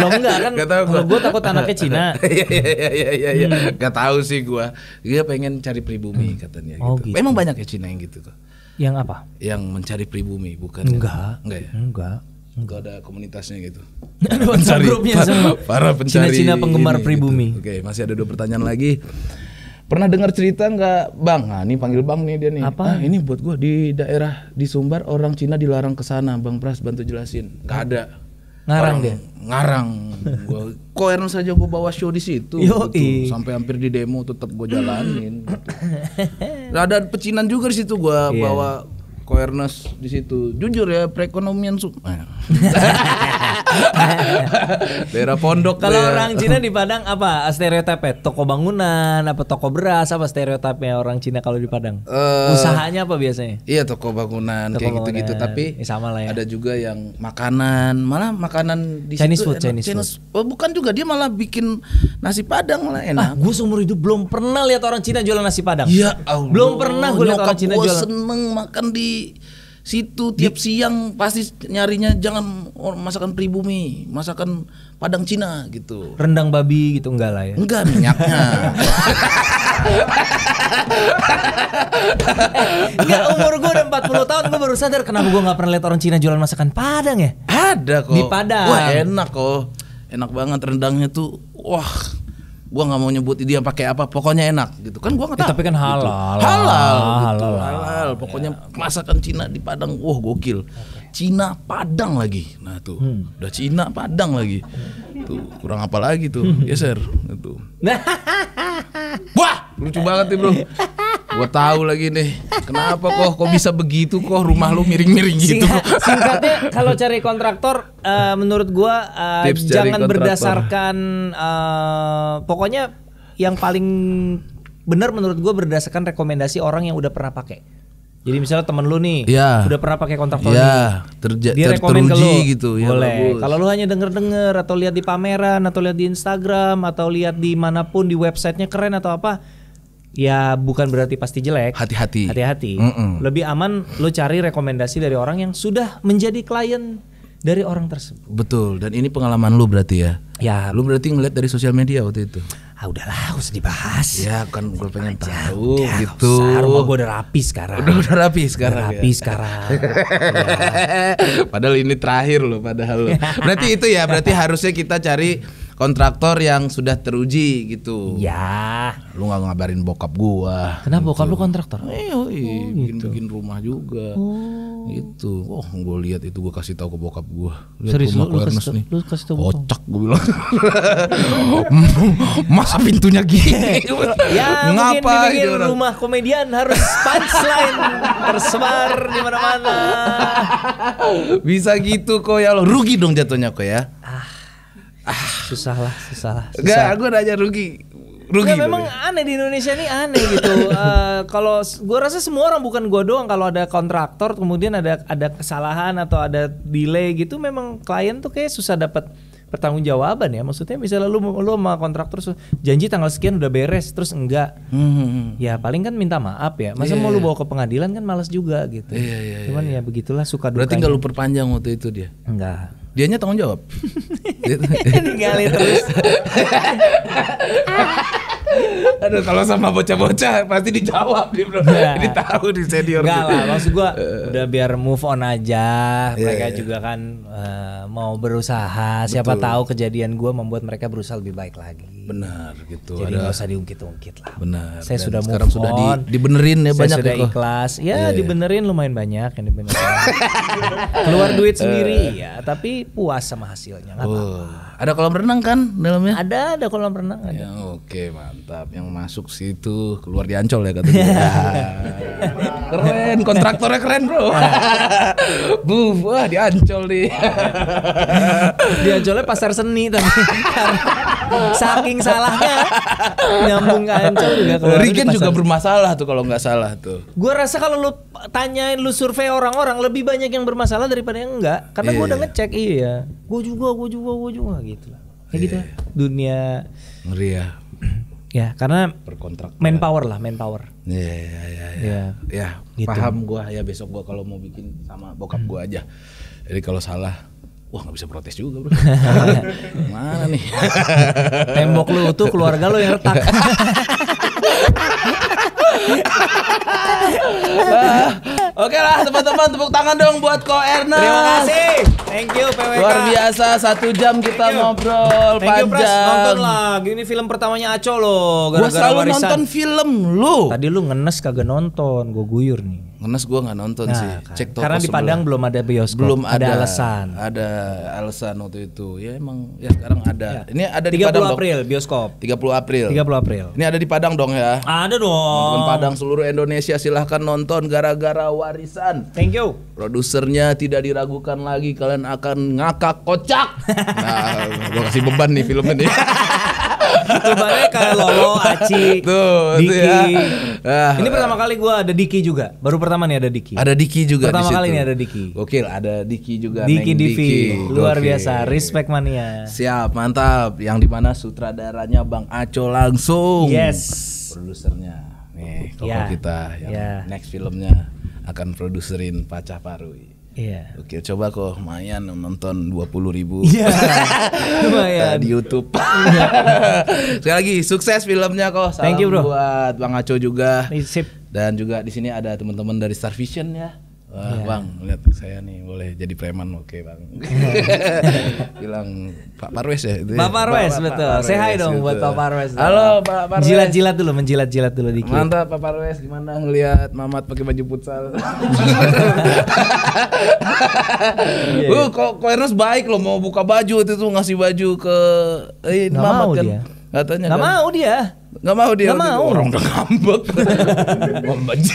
Lo enggak kan? Kalau gue takut anaknya Cina. Iya iya iya iya. Gak tahu sih gue. Dia pengen cari pribumi hmm. katanya. Oh, gitu. Gitu. Emang banyak ya Cina yang gitu kok. Yang apa? Yang mencari pribumi bukan? Enggak. Enggak ya? Enggak. Enggak ada komunitasnya gitu. Ada pencari. Para pencari. Cina-Cina penggemar ini, pribumi. Gitu. Oke masih ada dua pertanyaan lagi. Pernah dengar cerita nggak bang? Nah, ini panggil bang nih dia nih. Apa? Ah, ini buat gua di daerah di Sumbar orang Cina dilarang ke sana. Bang Pras bantu jelasin. Nggak ada. Ngarang orang dia. Ngarang. Gua kok Ernest saja gua bawa show di situ. Gitu. Sampai hampir di demo tetap gua jalanin. Gitu. Nah, ada pecinan juga di situ gua yeah. bawa Ko Ernest di situ. Jujur ya perekonomian su. Daerah pondok. Kalau orang Cina di Padang apa stereotipnya? Toko bangunan, apa toko beras, apa stereotipnya orang Cina kalau di Padang? Uh, Usahanya apa biasanya? Iya toko bangunan, toko kayak gitu-gitu. Tapi ya, sama lah ya. Ada juga yang makanan, malah makanan di Chinese situ, food, Chinese, Chinese food. Oh, bukan juga dia malah bikin nasi Padang lah enak. Ah, gue seumur hidup belum pernah lihat orang Cina jualan nasi Padang. Ya Allah. Belum pernah gue lihat orang Cina jualan. Gue seneng makan di situ tiap siang pasti nyarinya jangan masakan pribumi, masakan Padang Cina gitu. Rendang babi gitu enggak lah ya. Enggak minyaknya. Enggak umur gue udah empat puluh tahun gue baru sadar kenapa gue nggak pernah lihat orang Cina jualan masakan Padang ya. Ada kok. Di Padang. Wah enak kok. Enak banget rendangnya tuh. Wah. Gua nggak mau nyebut dia pakai apa, pokoknya enak gitu kan, gua nggak tahu. Eh, tapi kan halal, gitu. halal, halal, gitu. halal, halal. Pokoknya ya. Masakan Cina di Padang, wah gokil. Okay. Cina Padang lagi, nah tuh, hmm. udah Cina Padang lagi, tuh kurang apa lagi tuh, geser, itu. Wah, lucu banget nih bro. Gua tahu lagi nih, kenapa kok kok bisa begitu kok rumah lu miring-miring gitu. Singkat, singkatnya kalau cari kontraktor uh, menurut gua uh, jangan berdasarkan uh, pokoknya yang paling benar menurut gua berdasarkan rekomendasi orang yang udah pernah pakai. Jadi misalnya temen lu nih ya. udah pernah pakai kontraktor ya, terja- dia ter- rekomend ke lu gitu, boleh. Ya, kalau lu hanya denger-denger atau lihat di pameran atau lihat di Instagram atau lihat di manapun di websitenya keren atau apa, ya bukan berarti pasti jelek. Hati-hati. Hati-hati. Mm-mm. Lebih aman lo cari rekomendasi dari orang yang sudah menjadi klien dari orang tersebut. Betul. Dan ini pengalaman lo berarti ya. Ya. Lo berarti ngeliat dari sosial media waktu itu. Ah udahlah, harus dibahas. Ya kan gue pengen aja, tahu udah, gitu. Rumah gue udah rapi sekarang. Udah, udah rapi sekarang. Udah rapi ya. sekarang. ya. Padahal ini terakhir lo, padahal lo. Berarti itu ya. Berarti harusnya kita cari kontraktor yang sudah teruji gitu. Ya. Lu gak ngabarin bokap gua. Kenapa gitu. Bokap lu kontraktor? Eh, oh, iya. bikin, gitu. bikin rumah juga. Oh. Gitu. Oh, gua lihat itu gua kasih tahu ke bokap gua. Lihat serius lu, lu kasih, nih. Lu kasih tahu. Kocak gua bilang. Masa pintunya gini. Ya, mungkin dibikin rumah komedian harus punchline tersebar di mana-mana. Bisa gitu kok ya. Rugi dong jatuhnya kok ya. Ah. Susah lah, susah lah. Susah. Gak, gue nanya rugi, rugi. Gak, memang ya. Aneh di Indonesia ini aneh gitu. uh, kalau gue rasa semua orang bukan gue doang kalau ada kontraktor kemudian ada ada kesalahan atau ada delay gitu, memang klien tuh kayak susah dapat pertanggungjawaban ya. Maksudnya misalnya lu lu sama kontraktor janji tanggal sekian udah beres terus enggak. Mm-hmm. Ya paling kan minta maaf ya. Masa yeah, mau yeah. lu bawa ke pengadilan kan malas juga gitu. Yeah, yeah, yeah, Cuman yeah. ya begitulah suka dukanya. Berarti enggak lu perpanjang waktu itu dia? Enggak. Dianya tanggung jawab. Tinggalin terus. Aduh, kalau sama bocah-bocah pasti dijawab nih bro. Nah, ini tahu di senior. Enggak lah, maksud gua uh, udah biar move on aja. Mereka yeah, juga kan uh, mau berusaha. Betul. Siapa tahu kejadian gua membuat mereka berusaha lebih baik lagi. Benar gitu. Jadi nggak usah diungkit-ungkit lah. Benar. Saya dan sudah move on. Sudah di, dibenerin ya, saya banyak. Saya sudah ikhlas. Ya yeah, dibenerin lumayan banyak yang dibenerin. Keluar duit sendiri uh, ya, tapi puas sama hasilnya. Nggak apa-apa. Uh, ada kolam renang kan dalamnya? Ada, ada kolam renang. Ada. Ya, oke, mantap. Yang masuk situ keluar di Ancol ya katanya. Keren, kontraktornya keren bro. Buh, wah di Ancol nih. Di Ancolnya pasar seni tapi saking salahnya nyambung ke Ancol juga. Regen juga bermasalah tuh kalau nggak salah tuh. Gue rasa kalau lu tanyain, lu survei orang-orang, lebih banyak yang bermasalah daripada yang enggak. Karena yeah, gue udah ngecek, iya. Gue juga, gue juga, gue juga gitu lah. Kayak gitu, dunia ngeri ya. Ya, karena berkontrak manpower lah, manpower. Iya, iya, iya. Ya, ya, gitu. Paham gua ya, besok gua kalau mau bikin sama bokap gua aja. Jadi kalau salah, wah nggak bisa protes juga bro. Mana nih? Tembok lu tuh keluarga lu yang retak. Nah, oke okay lah teman-teman, tepuk tangan dong buat Ko Ernest. Terima kasih. Thank you P W K. Luar biasa, satu jam kita ngobrol panjang. Thank you Praz, nonton lagi. Ini film pertamanya Aco loh, Gara-gara Warisan. Gua selalu nonton film lu. Tadi lu Ngenes kagak nonton, gua guyur nih. Ngenes gua nggak nonton nah, sih. Cek Toko Sebelah. Karena di Padang belum ada bioskop. Belum ada, ada alasan. Ada alasan waktu itu. Ya emang ya sekarang ada. Ya. Ini ada di Padang dong. tiga puluh April bioskop. tiga puluh April. tiga puluh April. Ini ada di Padang dong ya. Ada dong. Teman Padang seluruh Indonesia silahkan nonton Gara-gara Warisan. Thank you. Produsernya tidak diragukan lagi, kalian akan ngakak kocak. Nah, gua kasih beban nih filmnya nih. Coba kayak Lolo, Aci, tuh, Diki. Ya. Ah, ini pertama kali gue ada Diki juga. Baru pertama nih ada Diki. Ada Diki juga. Pertama kali nih ada Diki. Gokil, ada Diki juga. Diki Divi, luar Gokil. biasa. Respect mania. Siap, mantap. Yang dimana sutradaranya Bang Aco langsung. Yes. Produsernya, nih kalau yeah, kita yang yeah, next filmnya akan produserin Pacah Parui. Iya. Oke, coba kok lumayan nonton dua puluh ribu yeah, lumayan di YouTube. Sekali lagi sukses filmnya kok. Salam Thank you, bro. buat Bang Aco juga. Sip. Dan juga di sini ada teman-teman dari Star Vision ya. Wah, yeah. Bang, lihat saya nih boleh jadi preman, oke okay, Bang. Bilang Pak Parwes ya itu. Pak Parwes ya? betul. Say hi dong betul. buat Pak Parwes. Halo Pak Parwes. Jilat-jilat dulu, menjilat-jilat dulu dikit. Mantap Pak Parwes, gimana ngelihat Mamat pakai baju futsal? Uh, kok kok Ernest baik loh, mau buka baju itu tuh ngasih baju ke eh, Gak Mamat mau kan. Dia. Katanya Gak kan. mau dia. Gak mau dia, gak mau. Orang udah ngambek.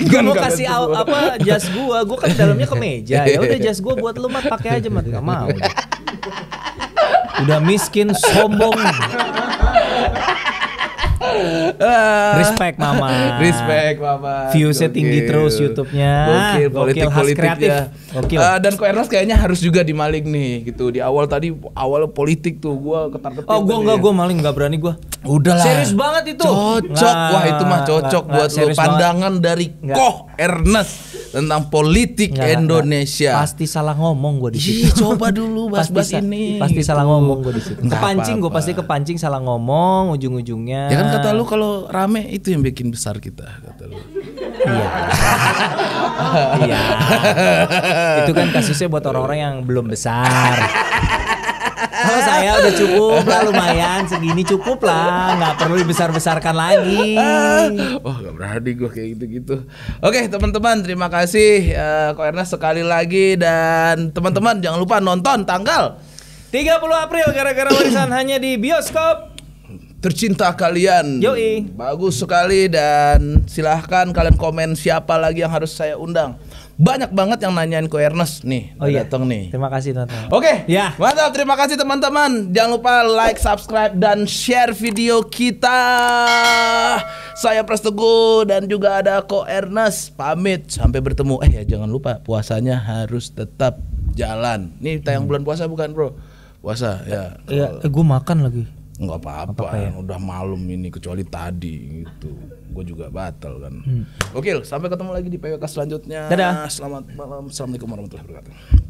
Gue mau kasih apa jas gua, gua kan dalamnya kemeja. Ya udah jas gua buat lu Mat, pakai aja Mat. Gak mau. Udah miskin, sombong. Respect Mama. Respect Mama. Viewsnya tinggi terus YouTube-nya. Gokil, politik kreatif. Gokil. Uh, dan Ko Ernest kayaknya harus juga dimaling nih gitu. Di awal tadi awal politik tuh gua ketar-ketir. Oh, gua enggak, gua maling enggak berani gua. Udahlah. Serius banget itu. Cocok. Nah, wah, itu mah cocok nah, buat nah, lo pandangan banget. dari Ko Ernest tentang politik nggak, Indonesia. Nggak. Pasti salah ngomong gua di situ. Coba dulu bahas-bahas ini. Pasti gitu. salah ngomong gua di situ. Kepancing gua pasti kepancing salah ngomong ujung-ujungnya. Ya kan kata lu kalau rame itu yang bikin besar kita, kata lu. Iya. Iya. Itu kan kasusnya buat orang-orang yang belum besar. Kalau saya udah cukup lah, lumayan segini cukup lah, nggak perlu dibesar-besarkan lagi. Wah, nggak berani gue kayak gitu-gitu. Oke teman-teman, terima kasih uh, Ko Ernest sekali lagi. Dan teman-teman jangan lupa nonton tanggal tiga puluh April Gara-gara Warisan hanya di bioskop tercinta kalian. Yoi. Bagus sekali, dan silahkan kalian komen siapa lagi yang harus saya undang. Banyak banget yang nanyain Ko Ernest nih, oh iya, datang nih. Terima kasih teman-teman. Oke, ya. Mantap, terima kasih teman-teman. Jangan lupa like, subscribe, dan share video kita. Saya Praz Teguh dan juga ada Ko Ernest. Pamit, sampai bertemu. Eh ya jangan lupa puasanya harus tetap jalan. Nih tayang hmm. bulan puasa bukan bro? Puasa ya. Iya, eh, gue makan lagi. Nggak apa-apa, ya? Udah malam ini kecuali tadi gitu. Gue juga batal kan. hmm. Oke, sampai ketemu lagi di P W K selanjutnya. Dadah. Selamat malam. Assalamualaikum warahmatullahi wabarakatuh.